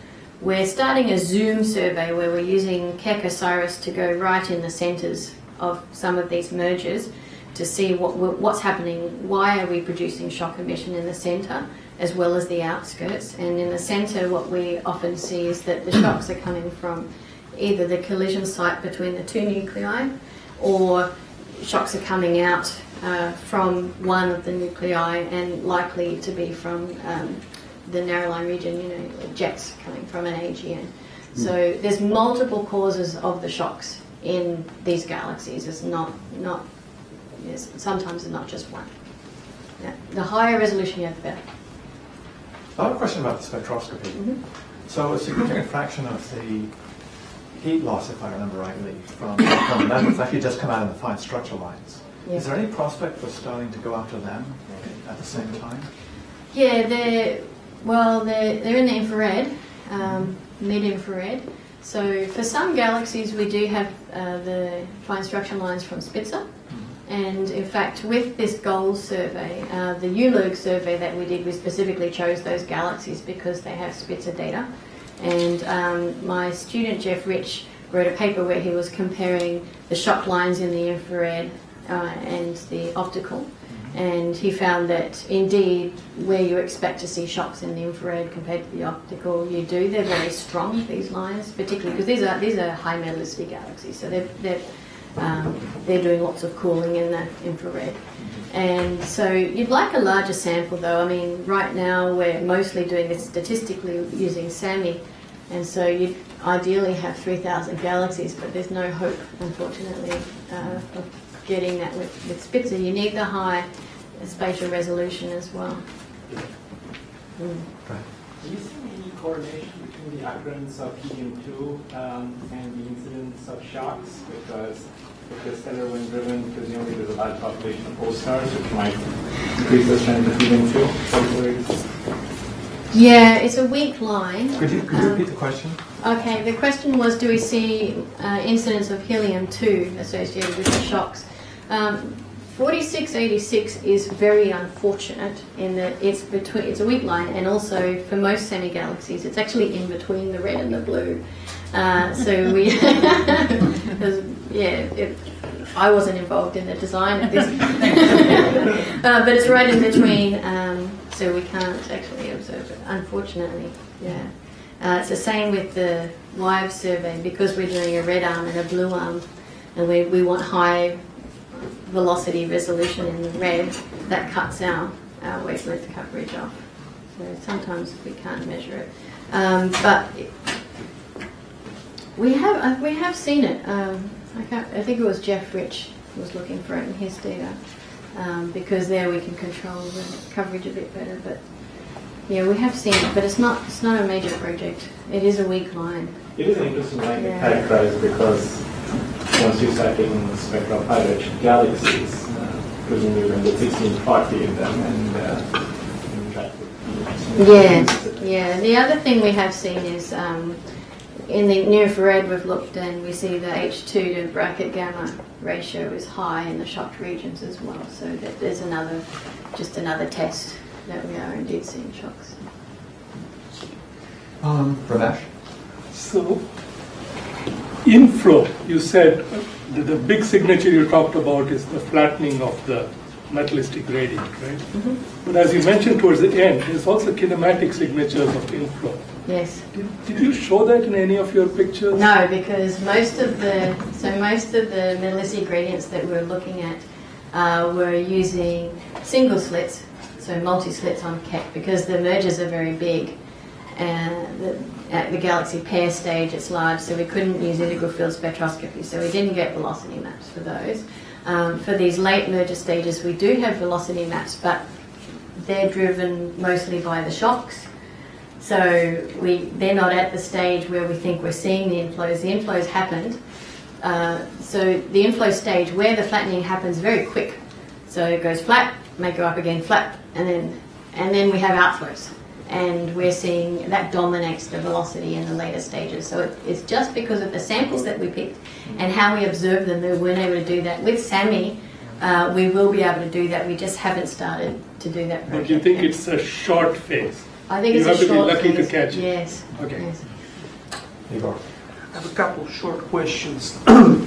we're starting a zoom survey where we're using Keck Osiris to go right in the centres of some of these mergers to see what's happening, why are we producing shock emission in the centre as well as the outskirts. And in the centre what we often see is that the shocks are coming from either the collision site between the two nuclei, or shocks are coming out from one of the nuclei, and likely to be from the Narrowline region, you know, jets coming from an AGN. So there's multiple causes of the shocks in these galaxies. It's not yes, sometimes it's not just one. Yeah. The higher resolution you have, the better. I have a question about the spectroscopy. So a significant fraction of the heat loss, if I remember rightly, from them, it's actually just come out of the fine structure lines. Yeah. Is there any prospect for starting to go after them at the same time? Yeah, they're in the infrared, mid-infrared. So for some galaxies we do have the fine structure lines from Spitzer. And in fact with this GOAL survey, the ULERG survey that we did, we specifically chose those galaxies because they have Spitzer data. And my student Jeff Rich wrote a paper where he was comparing the shock lines in the infrared and the optical, and he found that indeed where you expect to see shocks in the infrared compared to the optical, you do. They're very strong, these lines, particularly because these are high metallicity galaxies, so they're doing lots of cooling in the infrared. And so you'd like a larger sample though. I mean, right now we're mostly doing this statistically using SAMI, and so you'd ideally have 3,000 galaxies, but there's no hope, unfortunately, of getting that with Spitzer. You need the high spatial resolution as well. Right. Do you see any correlation between the occurrence of helium-2 and the incidence of shocks? Because if the stellar wind driven, presumably there's a large population of host stars, which might increase the strength of helium-2. Yeah, it's a weak line. Could you repeat the question? Okay, the question was, do we see incidence of helium-2 associated with the shocks? 4686 is very unfortunate in that it's a weak line, and also for most semi-galaxies it's actually in between the red and the blue. So we, I wasn't involved in the design of this, but it's right in between, so we can't actually observe it, unfortunately. Yeah, it's the same with the WIVE survey, because we're doing a red arm and a blue arm, and we want high velocity resolution in the red. That cuts our wavelength coverage off. So sometimes we can't measure it, but we have seen it. I think it was Jeff Rich who was looking for it in his data, because there we can control the coverage a bit better. But yeah, we have seen it, but it's not a major project. It is a weak line. It is an interesting line to characterize, because once you start taking the spectra of high-direction galaxies, presumably when the 1640 in them, and the other thing we have seen is in the near-infrared we've looked, and we see the H2 to bracket gamma ratio is high in the shocked regions as well. So that there's just another test that we are indeed seeing shocks. Pravash? So, inflow, you said the big signature you talked about is the flattening of the metallistic gradient, right? But as you mentioned towards the end, there's also kinematic signatures of inflow. Yes. Did you show that in any of your pictures? No, because most of the metallistic gradients that we're looking at were using single slits, so multi-slits on Keck, because the mergers are very big. At the galaxy pair stage it's large, so we couldn't use integral field spectroscopy, so we didn't get velocity maps for those. For these late merger stages we do have velocity maps, but they're driven mostly by the shocks. So they're not at the stage where we think we're seeing the inflows. The inflows happened. So the inflow stage where the flattening happens very quick. So it goes flat, may go up again, flat, and then we have outflows. And we're seeing that dominates the velocity in the later stages. So it's just because of the samples that we picked and how we observed them that we weren't able to do that. With SAMI, we will be able to do that. We just haven't started to do that project. But you think it's a short phase? I think it's a short phase. You have to be lucky to catch it. Yes. Okay. Yes. I have a couple of short questions.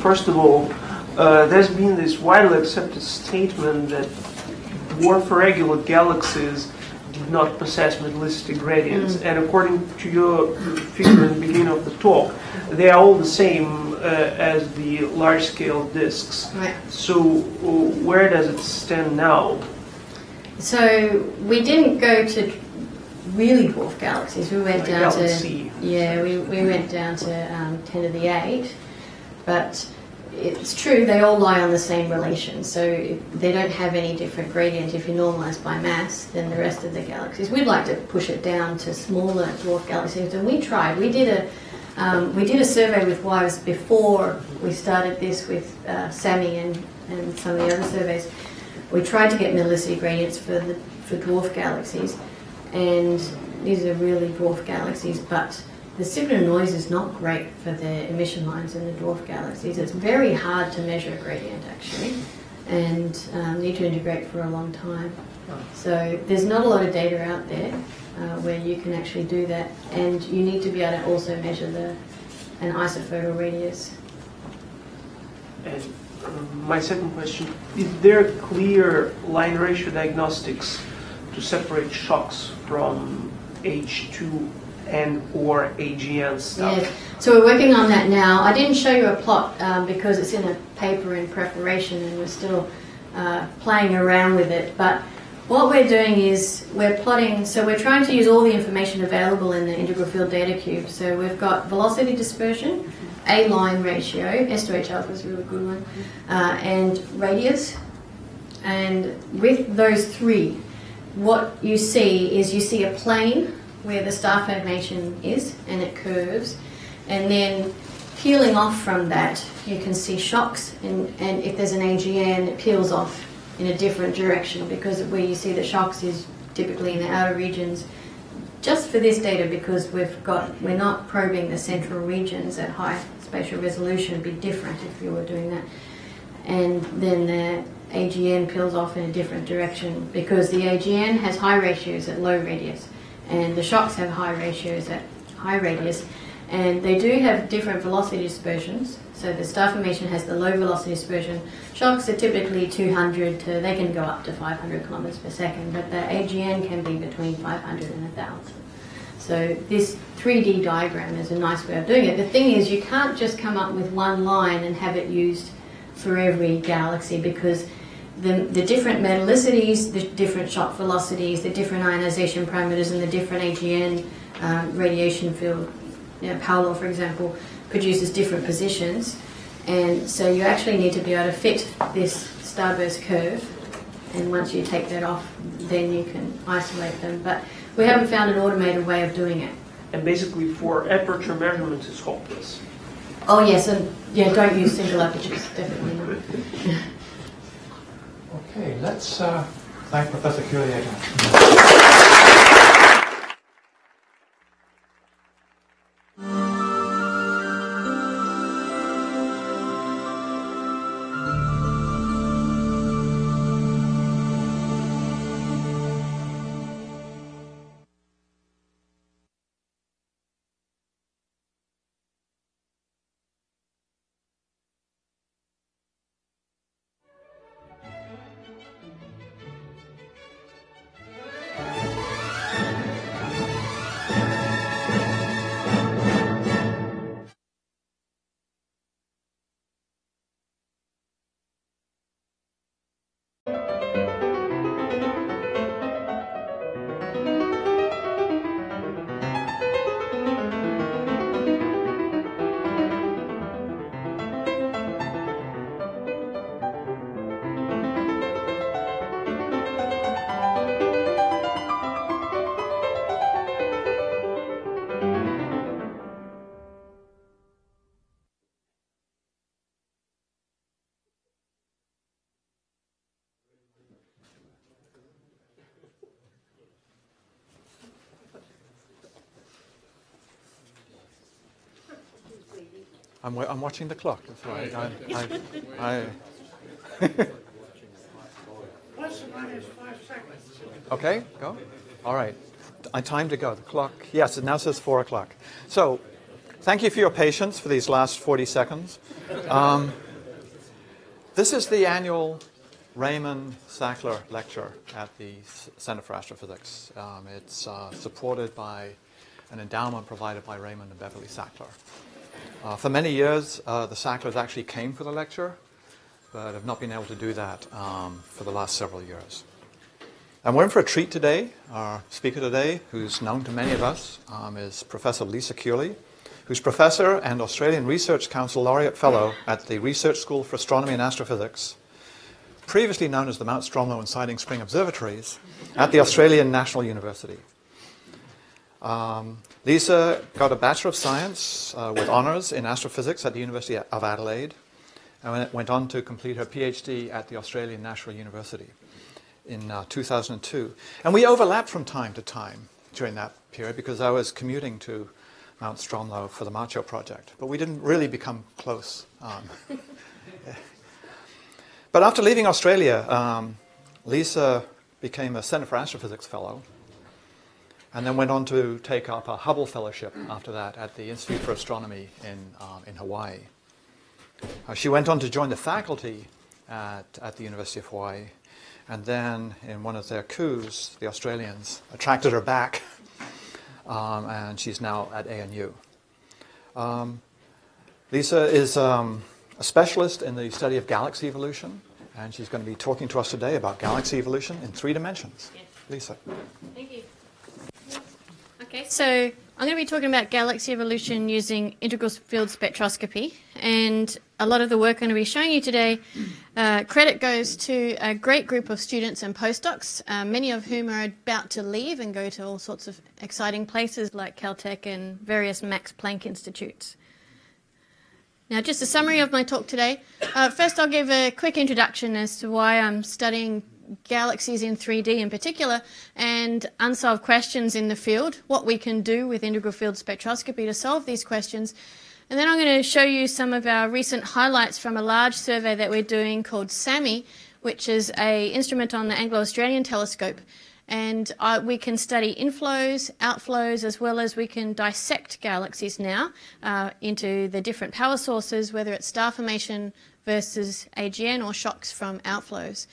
First of all, there's been this widely accepted statement that dwarf irregular galaxies did not possess metallicity gradients, and according to your figure at the beginning of the talk, they are all the same as the large-scale disks. Right. So where does it stand now? So we didn't go to really dwarf galaxies. We went down to we went down to 10^8, but. It's true, they all lie on the same relation, so they don't have any different gradient. If you normalise by mass than the rest of the galaxies, we'd like to push it down to smaller dwarf galaxies. And we tried. We did a survey with WISE before we started this with SAMI and some of the other surveys. We tried to get metallicity gradients for dwarf galaxies, and these are really dwarf galaxies, but. The signal noise is not great for the emission lines in the dwarf galaxies. It's very hard to measure a gradient, actually, and need to integrate for a long time. So there's not a lot of data out there where you can actually do that, and you need to be able to also measure an isophoto radius. And my second question, is there clear line ratio diagnostics to separate shocks from H2 and or AGN stuff? Yes. So we're working on that now. I didn't show you a plot because it's in a paper in preparation and we're still playing around with it. But what we're doing is we're plotting, so we're trying to use all the information available in the integral field data cube. So we've got velocity dispersion, A line ratio, S to H alpha is a really good one, and radius. And with those three, what you see is you see a plane where the star formation is, and it curves, and then peeling off from that you can see shocks, and if there's an AGN it peels off in a different direction, because where you see the shocks is typically in the outer regions, just for this data, because we're not probing the central regions at high spatial resolution. It'd be different if you were doing that. And then the AGN peels off in a different direction because the AGN has high ratios at low radius. And the shocks have high ratios at high radius, and they do have different velocity dispersions. So the star formation has the low velocity dispersion. Shocks are typically 200 to, they can go up to 500 kilometers per second, but the AGN can be between 500 and 1,000. So this 3D diagram is a nice way of doing it. The thing is, you can't just come up with one line and have it used for every galaxy, because the different metallicities, the different shock velocities, the different ionization parameters, and the different AGN radiation field, power law, for example, produces different positions. And so you actually need to be able to fit this starburst curve. And once you take that off, then you can isolate them. But we haven't found an automated way of doing it. And basically, for aperture measurements, it's hopeless. Oh, yes. And yeah, don't use single apertures, definitely not. Okay, let's thank Professor Kewley again. I'm watching the clock. That's right. ±5 seconds. Okay, go. All right. Time to go. The clock. Yes, it now says 4 o'clock. So, thank you for your patience for these last 40 seconds. This is the annual Raymond Sackler Lecture at the Center for Astrophysics. It's supported by an endowment provided by Raymond and Beverly Sackler. For many years, the Sacklers actually came for the lecture, but have not been able to do that for the last several years. And we're in for a treat today. Our speaker today, who's known to many of us, is Professor Lisa Kewley, who's Professor and Australian Research Council Laureate Fellow at the Research School for Astronomy and Astrophysics, previously known as the Mount Stromlo and Siding Spring Observatories at the Australian National University. Lisa got a Bachelor of Science with honours in astrophysics at the University of Adelaide, and went on to complete her PhD at the Australian National University in 2002. And we overlapped from time to time during that period because I was commuting to Mount Stromlo for the Macho Project, but we didn't really become close. But after leaving Australia, Lisa became a Center for Astrophysics Fellow and then went on to take up a Hubble Fellowship after that at the Institute for Astronomy in Hawaii. She went on to join the faculty at the University of Hawaii, and then in one of their coups, the Australians attracted her back, and she's now at ANU. Lisa is a specialist in the study of galaxy evolution, and she's going to be talking to us today about galaxy evolution in 3 dimensions. Yes. Lisa. Thank you. Okay, so I'm going to be talking about galaxy evolution using integral field spectroscopy, and a lot of the work I'm going to be showing you today, credit goes to a great group of students and postdocs, many of whom are about to leave and go to all sorts of exciting places like Caltech and various Max Planck institutes. Now, just a summary of my talk today. First, I'll give a quick introduction as to why I'm studying galaxies in 3D in particular and unsolved questions in the field, what we can do with integral field spectroscopy to solve these questions. And then I'm going to show you some of our recent highlights from a large survey that we're doing called SAMI, which is an instrument on the Anglo-Australian telescope. And we can study inflows, outflows, as well as we can dissect galaxies now into the different power sources, whether it's star formation versus AGN or shocks from outflows.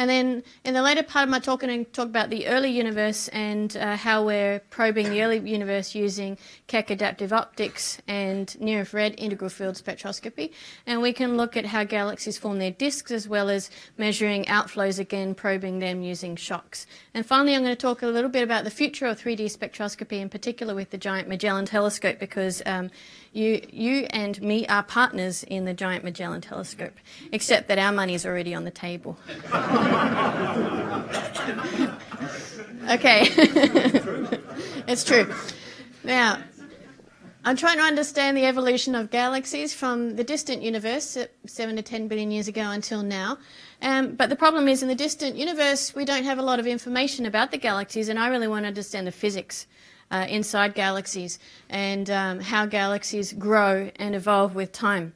And then in the later part of my talk, I'm going to talk about the early universe and how we're probing the early universe using Keck adaptive optics and near-infrared integral field spectroscopy. And we can look at how galaxies form their disks as well as measuring outflows, again, probing them using shocks. And finally, I'm going to talk a little bit about the future of 3D spectroscopy, in particular with the Giant Magellan Telescope, because you and me are partners in the Giant Magellan Telescope, except that our money is already on the table. Okay, it's true. Now, I'm trying to understand the evolution of galaxies from the distant universe 7 to 10 billion years ago until now. But the problem is in the distant universe, we don't have a lot of information about the galaxies, and I really want to understand the physics inside galaxies and how galaxies grow and evolve with time.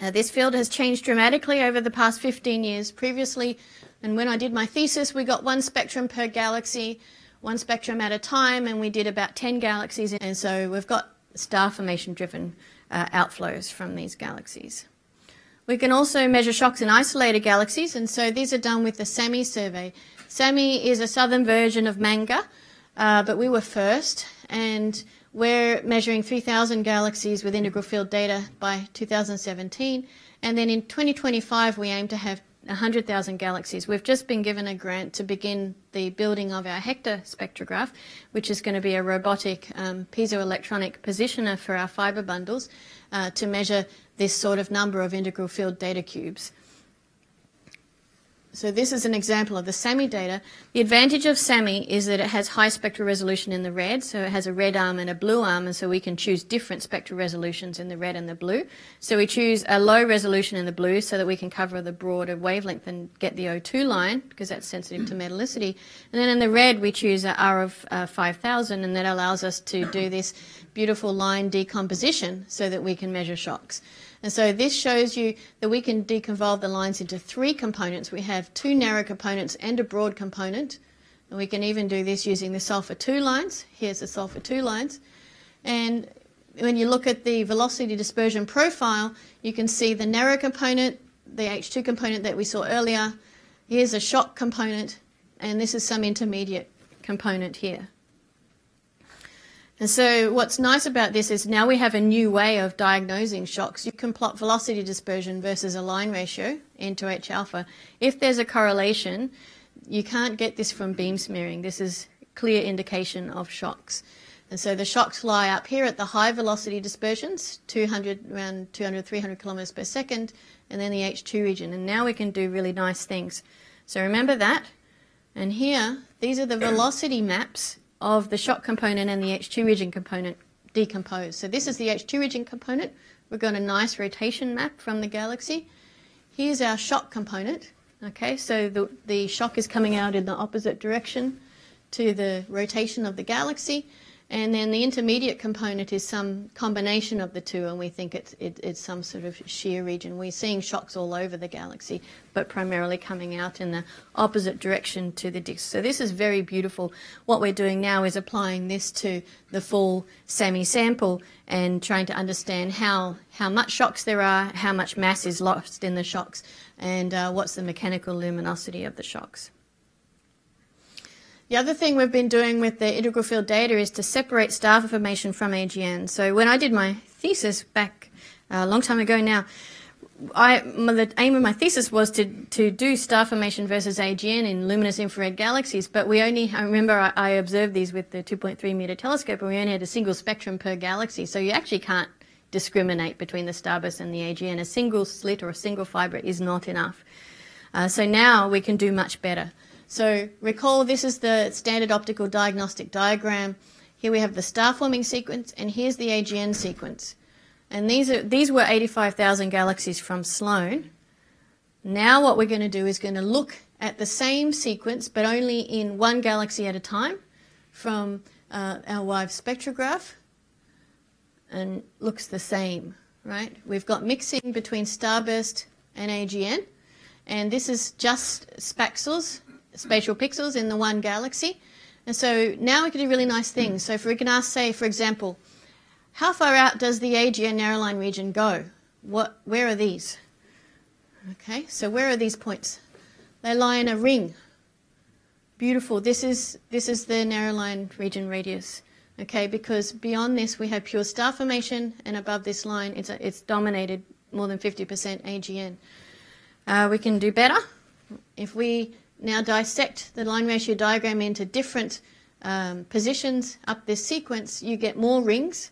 This field has changed dramatically over the past 15 years. Previously, and when I did my thesis, we got 1 spectrum per galaxy, 1 spectrum at a time, and we did about 10 galaxies. And so we've got star formation-driven outflows from these galaxies. We can also measure shocks in isolated galaxies, and so these are done with the SAMI survey. SAMI is a southern version of MANGA, but we were first, and we're measuring 3,000 galaxies with integral field data by 2017, and then in 2025 we aim to have 100,000 galaxies. We've just been given a grant to begin the building of our Hector spectrograph, which is going to be a robotic piezoelectronic positioner for our fibre bundles to measure this sort of number of integral field data cubes. So this is an example of the SAMI data. The advantage of SAMI is that it has high spectral resolution in the red, so it has a red arm and a blue arm, and so we can choose different spectral resolutions in the red and the blue. So we choose a low resolution in the blue so that we can cover the broader wavelength and get the O2 line, because that's sensitive to metallicity. And then in the red we choose a R of 5000, and that allows us to do this beautiful line decomposition so that we can measure shocks. And so this shows you that we can deconvolve the lines into three components. We have two narrow components and a broad component. And we can even do this using the sulfur-2 lines. Here's the sulfur-2 lines. And when you look at the velocity dispersion profile, you can see the narrow component, the H2 component that we saw earlier. Here's a shock component, and this is some intermediate component here. And so what's nice about this is now we have a new way of diagnosing shocks. You can plot velocity dispersion versus a line ratio, N to H alpha. If there's a correlation, you can't get this from beam smearing. This is clear indication of shocks. And so the shocks lie up here at the high velocity dispersions, 200, 300 kilometers per second, and then the H2 region. And now we can do really nice things. So remember that. And here, these are the velocity maps of the shock component and the H2 region component decomposed. So this is the H2 region component. We've got a nice rotation map from the galaxy. Here's our shock component. Okay, so the shock is coming out in the opposite direction to the rotation of the galaxy. And then the intermediate component is some combination of the two, and we think it's some sort of shear region. We're seeing shocks all over the galaxy, but primarily coming out in the opposite direction to the disk. So this is very beautiful. What we're doing now is applying this to the full SAMI sample and trying to understand how much shocks there are, how much mass is lost in the shocks, and what's the mechanical luminosity of the shocks. The other thing we've been doing with the integral field data is to separate star formation from AGN. So when I did my thesis back a long time ago now, the aim of my thesis was to do star formation versus AGN in luminous infrared galaxies, but we only, I remember I observed these with the 2.3 meter telescope, and we only had a single spectrum per galaxy, so you actually can't discriminate between the starburst and the AGN. A single slit or a single fibre is not enough. So now we can do much better. So recall, this is the standard optical diagnostic diagram. Here we have the star-forming sequence, and here's the AGN sequence. And these were 85,000 galaxies from Sloan. Now what we're going to do is going to look at the same sequence, but only in one galaxy at a time, from our Wive spectrograph, and looks the same, right? We've got mixing between starburst and AGN, and this is just spaxels, spatial pixels in the one galaxy. And so now we can do really nice things. So if we can ask, say, for example, how far out does the AGN narrowline region go? Where are these? Okay, so where are these points? They lie in a ring. Beautiful. This is the narrowline region radius. Okay, because beyond this we have pure star formation, and above this line it's dominated more than 50% AGN. We can do better. If we now dissect the line ratio diagram into different positions up this sequence, you get more rings.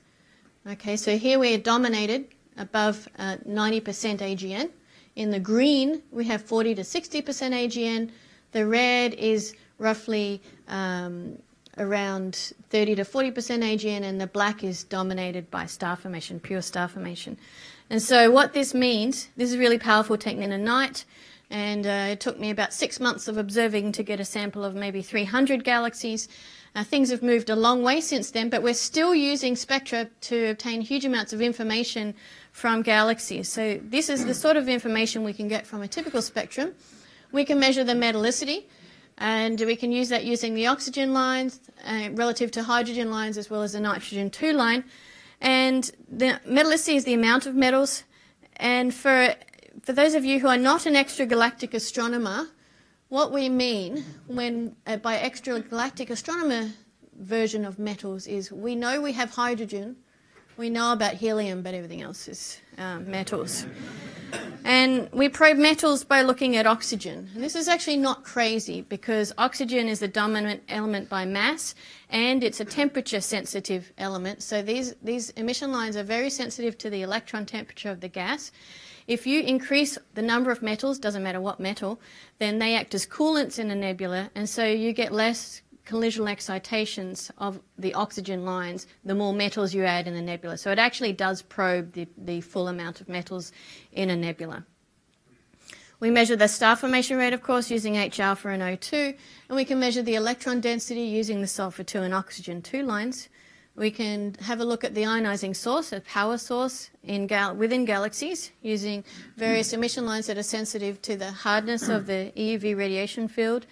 Okay, so here we are dominated above 90% AGN. In the green, we have 40 to 60% AGN. The red is roughly around 30 to 40% AGN, and the black is dominated by star formation, pure star formation. And so what this means, this is a really powerful technique at night, and it took me about 6 months of observing to get a sample of maybe 300 galaxies. Things have moved a long way since then, but we're still using spectra to obtain huge amounts of information from galaxies. So this is the sort of information we can get from a typical spectrum. We can measure the metallicity, and we can use that using the oxygen lines relative to hydrogen lines, as well as the nitrogen-2 line. And the metallicity is the amount of metals, and for those of you who are not an extragalactic astronomer, what we mean when by extragalactic astronomer version of metals is we know we have hydrogen, we know about helium, but everything else is metals. And we probe metals by looking at oxygen. And this is actually not crazy, because oxygen is the dominant element by mass, and it's a temperature-sensitive element. So these emission lines are very sensitive to the electron temperature of the gas. If you increase the number of metals, doesn't matter what metal, then they act as coolants in a nebula, and so you get less collisional excitations of the oxygen lines the more metals you add in the nebula. So it actually does probe the full amount of metals in a nebula. We measure the star formation rate, of course, using H-alpha and O2, and we can measure the electron density using the sulfur-2 and oxygen-2 lines. We can have a look at the ionizing source, a power source within galaxies, using various emission lines that are sensitive to the hardness of the EUV radiation field.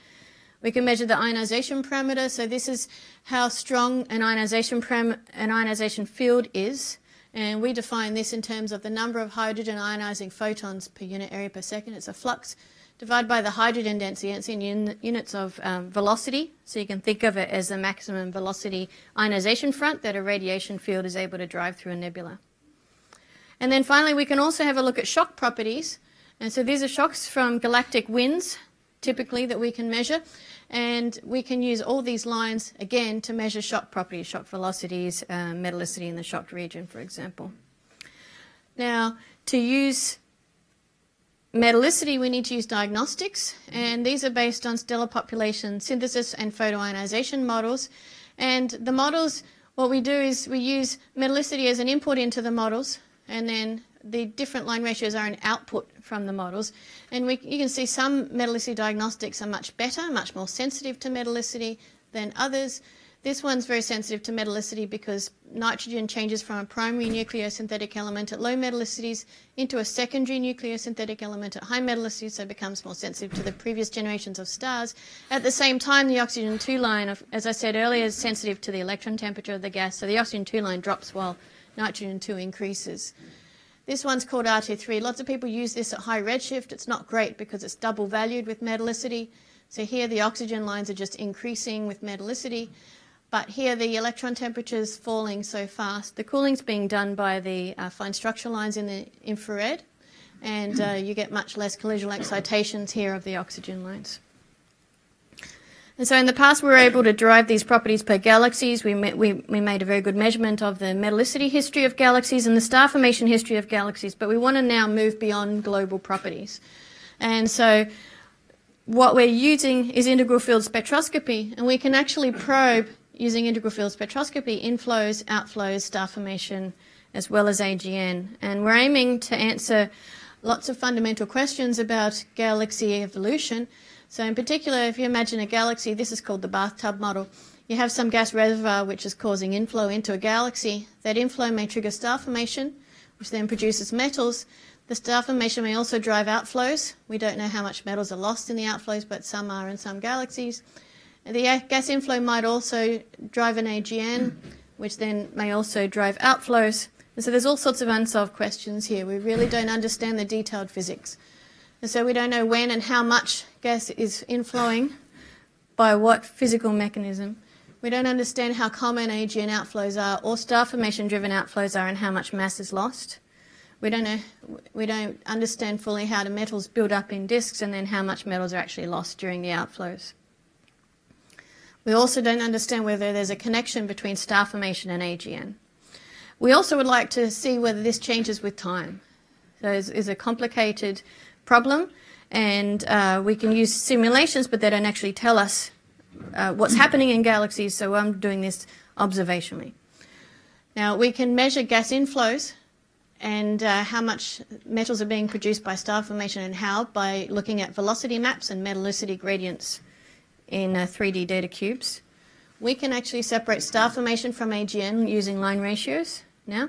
We can measure the ionization parameter, so this is how strong an ionization field is, and we define this in terms of the number of hydrogen ionizing photons per unit area per second. It's a flux divided by the hydrogen density in units of velocity, so you can think of it as the maximum velocity ionization front that a radiation field is able to drive through a nebula. And then finally, we can also have a look at shock properties. And so these are shocks from galactic winds, typically, that we can measure. And we can use all these lines, again, to measure shock properties, shock velocities, metallicity in the shocked region, for example. Now, to use metallicity, we need to use diagnostics, and these are based on stellar population synthesis and photoionization models. And the models, what we do is we use metallicity as an input into the models, and then the different line ratios are an output from the models. And you can see some metallicity diagnostics are much better, much more sensitive to metallicity than others. This one's very sensitive to metallicity because nitrogen changes from a primary nucleosynthetic element at low metallicities into a secondary nucleosynthetic element at high metallicities, so it becomes more sensitive to the previous generations of stars. At the same time, the oxygen-2 line, as I said earlier, is sensitive to the electron temperature of the gas, so the oxygen-2 line drops while nitrogen-2 increases. This one's called RT3. Lots of people use this at high redshift. It's not great because it's double-valued with metallicity. So here the oxygen lines are just increasing with metallicity. But here the electron temperature's falling so fast. The cooling's being done by the fine structure lines in the infrared, and you get much less collisional excitations here of the oxygen lines. And so in the past we were able to derive these properties per galaxies. We made a very good measurement of the metallicity history of galaxies and the star formation history of galaxies, but we want to now move beyond global properties. And so what we're using is integral field spectroscopy, and we can actually probe using integral field spectroscopy, inflows, outflows, star formation, as well as AGN. And we're aiming to answer lots of fundamental questions about galaxy evolution. So in particular, if you imagine a galaxy, this is called the bathtub model. You have some gas reservoir which is causing inflow into a galaxy. That inflow may trigger star formation, which then produces metals. The star formation may also drive outflows. We don't know how much metals are lost in the outflows, but some are in some galaxies. The gas inflow might also drive an AGN, which then may also drive outflows. And so there's all sorts of unsolved questions here. We really don't understand the detailed physics. And so we don't know when and how much gas is inflowing by what physical mechanism. We don't understand how common AGN outflows are or star formation-driven outflows are and how much mass is lost. We don't understand fully how the metals build up in disks and then how much metals are actually lost during the outflows. We also don't understand whether there's a connection between star formation and AGN. We also would like to see whether this changes with time. So it's a complicated problem, and we can use simulations, but they don't actually tell us what's happening in galaxies, so I'm doing this observationally. Now, we can measure gas inflows and how much metals are being produced by star formation and how by looking at velocity maps and metallicity gradients in 3D data cubes. We can actually separate star formation from AGN using line ratios now.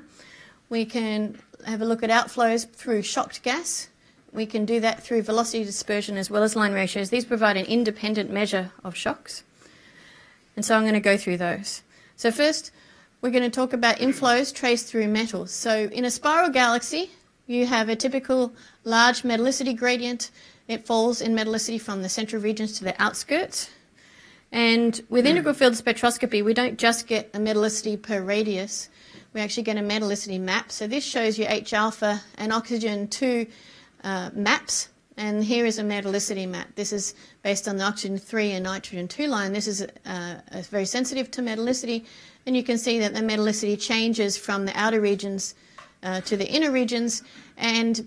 We can have a look at outflows through shocked gas. We can do that through velocity dispersion as well as line ratios. These provide an independent measure of shocks. And so I'm going to go through those. So first, we're going to talk about inflows traced through metals. So in a spiral galaxy, you have a typical large metallicity gradient. It falls in metallicity from the central regions to the outskirts. And with integral field spectroscopy, we don't just get a metallicity per radius. We actually get a metallicity map. So this shows you H-alpha and oxygen-2 maps. And here is a metallicity map. This is based on the oxygen-3 and nitrogen-2 line. This is very sensitive to metallicity. And you can see that the metallicity changes from the outer regions to the inner regions,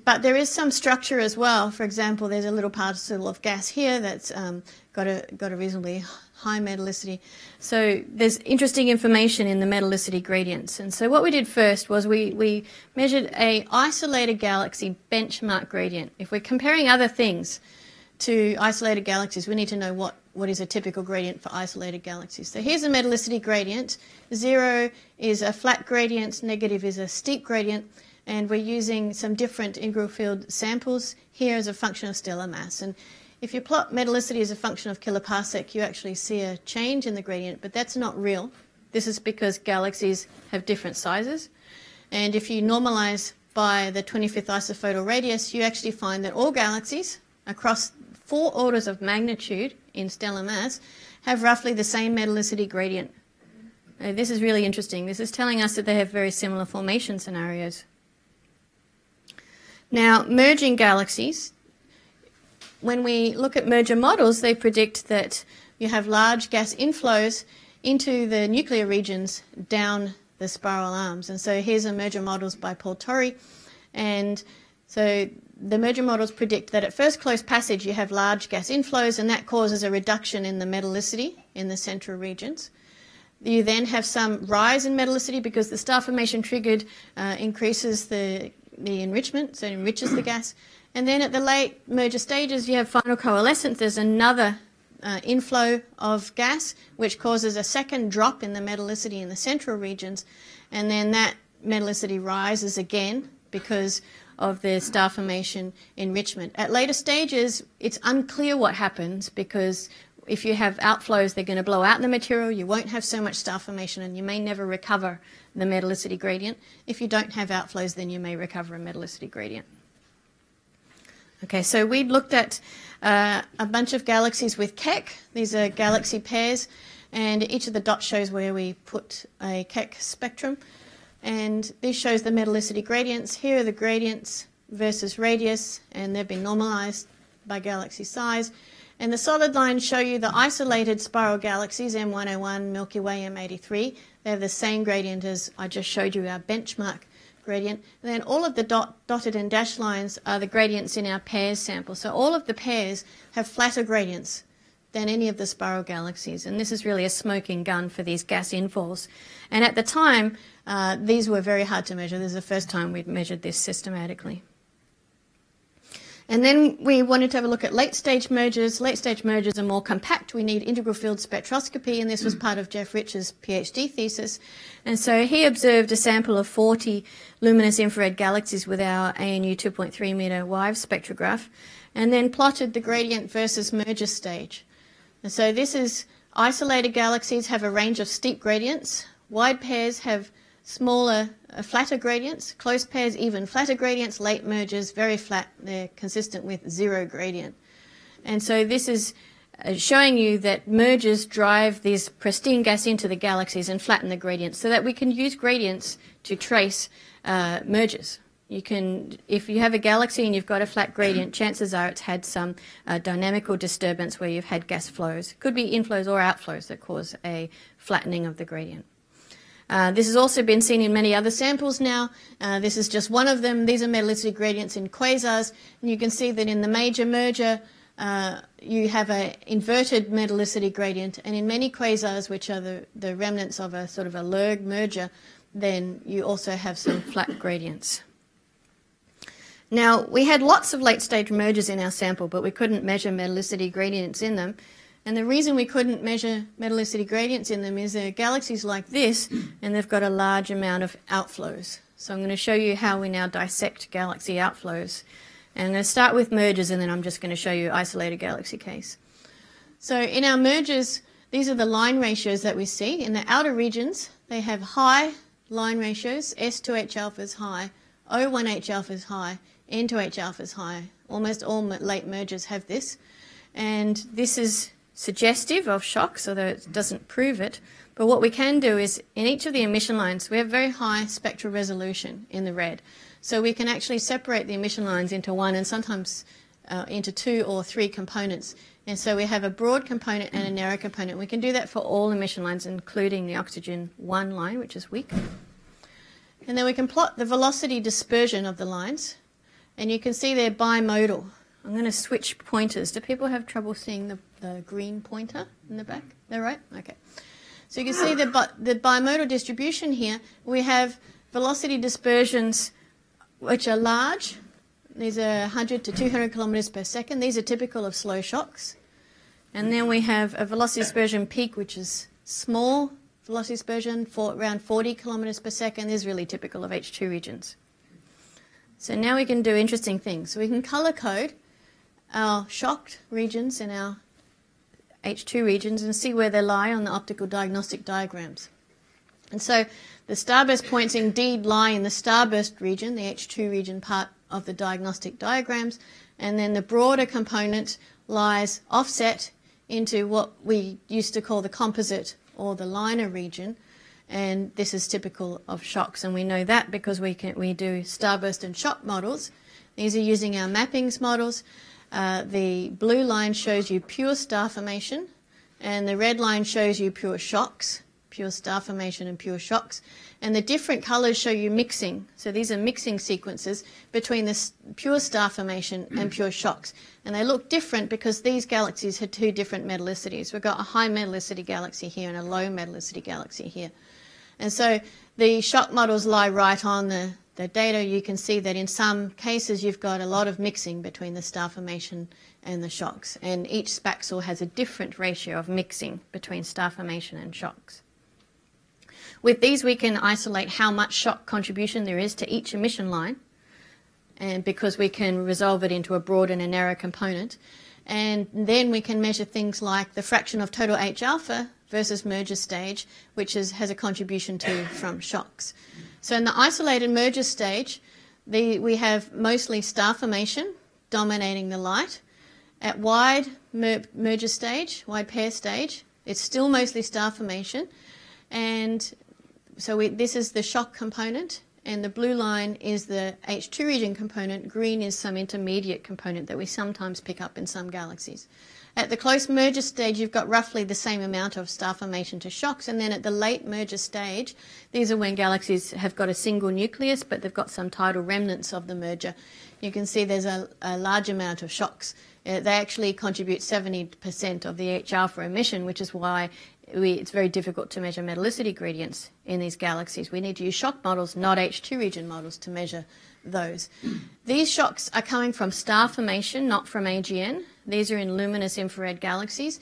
but there is some structure as well. For example, there's a little particle of gas here that's got a reasonably high metallicity. So there's interesting information in the metallicity gradients. And so what we did first was we measured a isolated galaxy benchmark gradient. If we're comparing other things to isolated galaxies, we need to know what is a typical gradient for isolated galaxies. So here's a metallicity gradient. 0 is a flat gradient, negative is a steep gradient, and we're using some different integral field samples here as a function of stellar mass. And if you plot metallicity as a function of kiloparsec, you actually see a change in the gradient, but that's not real. This is because galaxies have different sizes. And if you normalize by the 25th isophoto radius, you actually find that all galaxies across 4 orders of magnitude in stellar mass have roughly the same metallicity gradient. Now, this is really interesting. This is telling us that they have very similar formation scenarios. Now, merging galaxies, when we look at merger models, they predict that you have large gas inflows into the nuclear regions down the spiral arms. And so here's a merger models by Paul Torrey. And so the merger models predict that at first close passage you have large gas inflows, and that causes a reduction in the metallicity in the central regions. You then have some rise in metallicity because the star formation triggered increases the enrichment, so it enriches the gas. And then at the late merger stages you have final coalescence. There's another inflow of gas which causes a second drop in the metallicity in the central regions, and then that metallicity rises again because of the star formation enrichment. At later stages, it's unclear what happens, because if you have outflows, they're going to blow out the material, you won't have so much star formation, and you may never recover the metallicity gradient. If you don't have outflows, then you may recover a metallicity gradient. Okay, so we looked at a bunch of galaxies with Keck. These are galaxy pairs, and each of the dots shows where we put a Keck spectrum. And this shows the metallicity gradients. Here are the gradients versus radius, and they've been normalized by galaxy size. And the solid lines show you the isolated spiral galaxies, M101, Milky Way, M83. They have the same gradient as I just showed you, our benchmark gradient. And then all of the dotted and dashed lines are the gradients in our pairs sample. So all of the pairs have flatter gradients than any of the spiral galaxies. And this is really a smoking gun for these gas infalls. And at the time, these were very hard to measure. This is the first time we'd measured this systematically. And then we wanted to have a look at late-stage mergers. Late-stage mergers are more compact. We need integral field spectroscopy, and this was part of Jeff Rich's PhD thesis. And so he observed a sample of 40 luminous infrared galaxies with our ANU 2.3-meter WIVE spectrograph, and then plotted the gradient versus merger stage. And so this is isolated galaxies have a range of steep gradients. Wide pairs have smaller, flatter gradients. Close pairs, even flatter gradients. Late mergers, very flat. They're consistent with 0 gradient. And so this is showing you that mergers drive these pristine gas into the galaxies and flatten the gradients, so that we can use gradients to trace mergers. You can, if you have a galaxy and you've got a flat gradient, chances are it's had some dynamical disturbance where you've had gas flows. Could be inflows or outflows that cause a flattening of the gradient. This has also been seen in many other samples now. This is just one of them. These are metallicity gradients in quasars. And you can see that in the major merger, you have an inverted metallicity gradient. And in many quasars, which are the remnants of a sort of a Lurg merger, then you also have some flat gradients. Now, we had lots of late-stage mergers in our sample, but we couldn't measure metallicity gradients in them. And the reason we couldn't measure metallicity gradients in them is they're galaxies like this, and they've got a large amount of outflows. So I'm going to show you how we now dissect galaxy outflows. And I'm going to start with mergers, and then I'm just going to show you isolated galaxy case. So in our mergers, these are the line ratios that we see. In the outer regions, they have high line ratios. S2H alpha is high, O1H alpha is high. N2H alpha is high. Almost all late mergers have this. And this is suggestive of shocks, although it doesn't prove it. But what we can do is, in each of the emission lines, we have very high spectral resolution in the red. So we can actually separate the emission lines into one and sometimes into 2 or 3 components. And so we have a broad component and a narrow component. We can do that for all emission lines, including the oxygen 1 line, which is weak. And then we can plot the velocity dispersion of the lines, and you can see they're bimodal. I'm going to switch pointers. Do people have trouble seeing the green pointer in the back? They're right? Okay. So you can see the bimodal distribution here. We have velocity dispersions which are large. These are 100 to 200 kilometers per second. These are typical of slow shocks. And then we have a velocity dispersion peak, which is small velocity dispersion, for around 40 kilometers per second. This is really typical of H2 regions. So now we can do interesting things. So we can color code our shocked regions and our H2 regions and see where they lie on the optical diagnostic diagrams. And so the starburst points indeed lie in the starburst region, the H2 region part of the diagnostic diagrams, and then the broader component lies offset into what we used to call the composite or the liner region, and this is typical of shocks, and we know that because we do starburst and shock models. These are using our mappings models. The blue line shows you pure star formation, and the red line shows you pure shocks, pure star formation and pure shocks. And the different colors show you mixing. So these are mixing sequences between the pure star formation and pure shocks. And they look different because these galaxies had two different metallicities. We've got a high metallicity galaxy here and a low metallicity galaxy here. And so the shock models lie right on the data. You can see that in some cases you've got a lot of mixing between the star formation and the shocks. And each spaxel has a different ratio of mixing between star formation and shocks. With these, we can isolate how much shock contribution there is to each emission line, and because we can resolve it into a broad and a narrow component. And then we can measure things like the fraction of total H-alpha versus merger stage, which has a contribution from shocks. So in the isolated merger stage, we have mostly star formation dominating the light. At wide merger stage, wide pair stage, it's still mostly star formation. And so this is the shock component, and the blue line is the H2 region component. Green is some intermediate component that we sometimes pick up in some galaxies. At the close merger stage, you've got roughly the same amount of star formation to shocks, and then at the late merger stage, these are when galaxies have got a single nucleus, but they've got some tidal remnants of the merger. You can see there's a large amount of shocks. They actually contribute 70% of the H-alpha emission, which is why it's very difficult to measure metallicity gradients in these galaxies. We need to use shock models, not H2 region models, to measure those. These shocks are coming from star formation, not from AGN. These are in luminous infrared galaxies.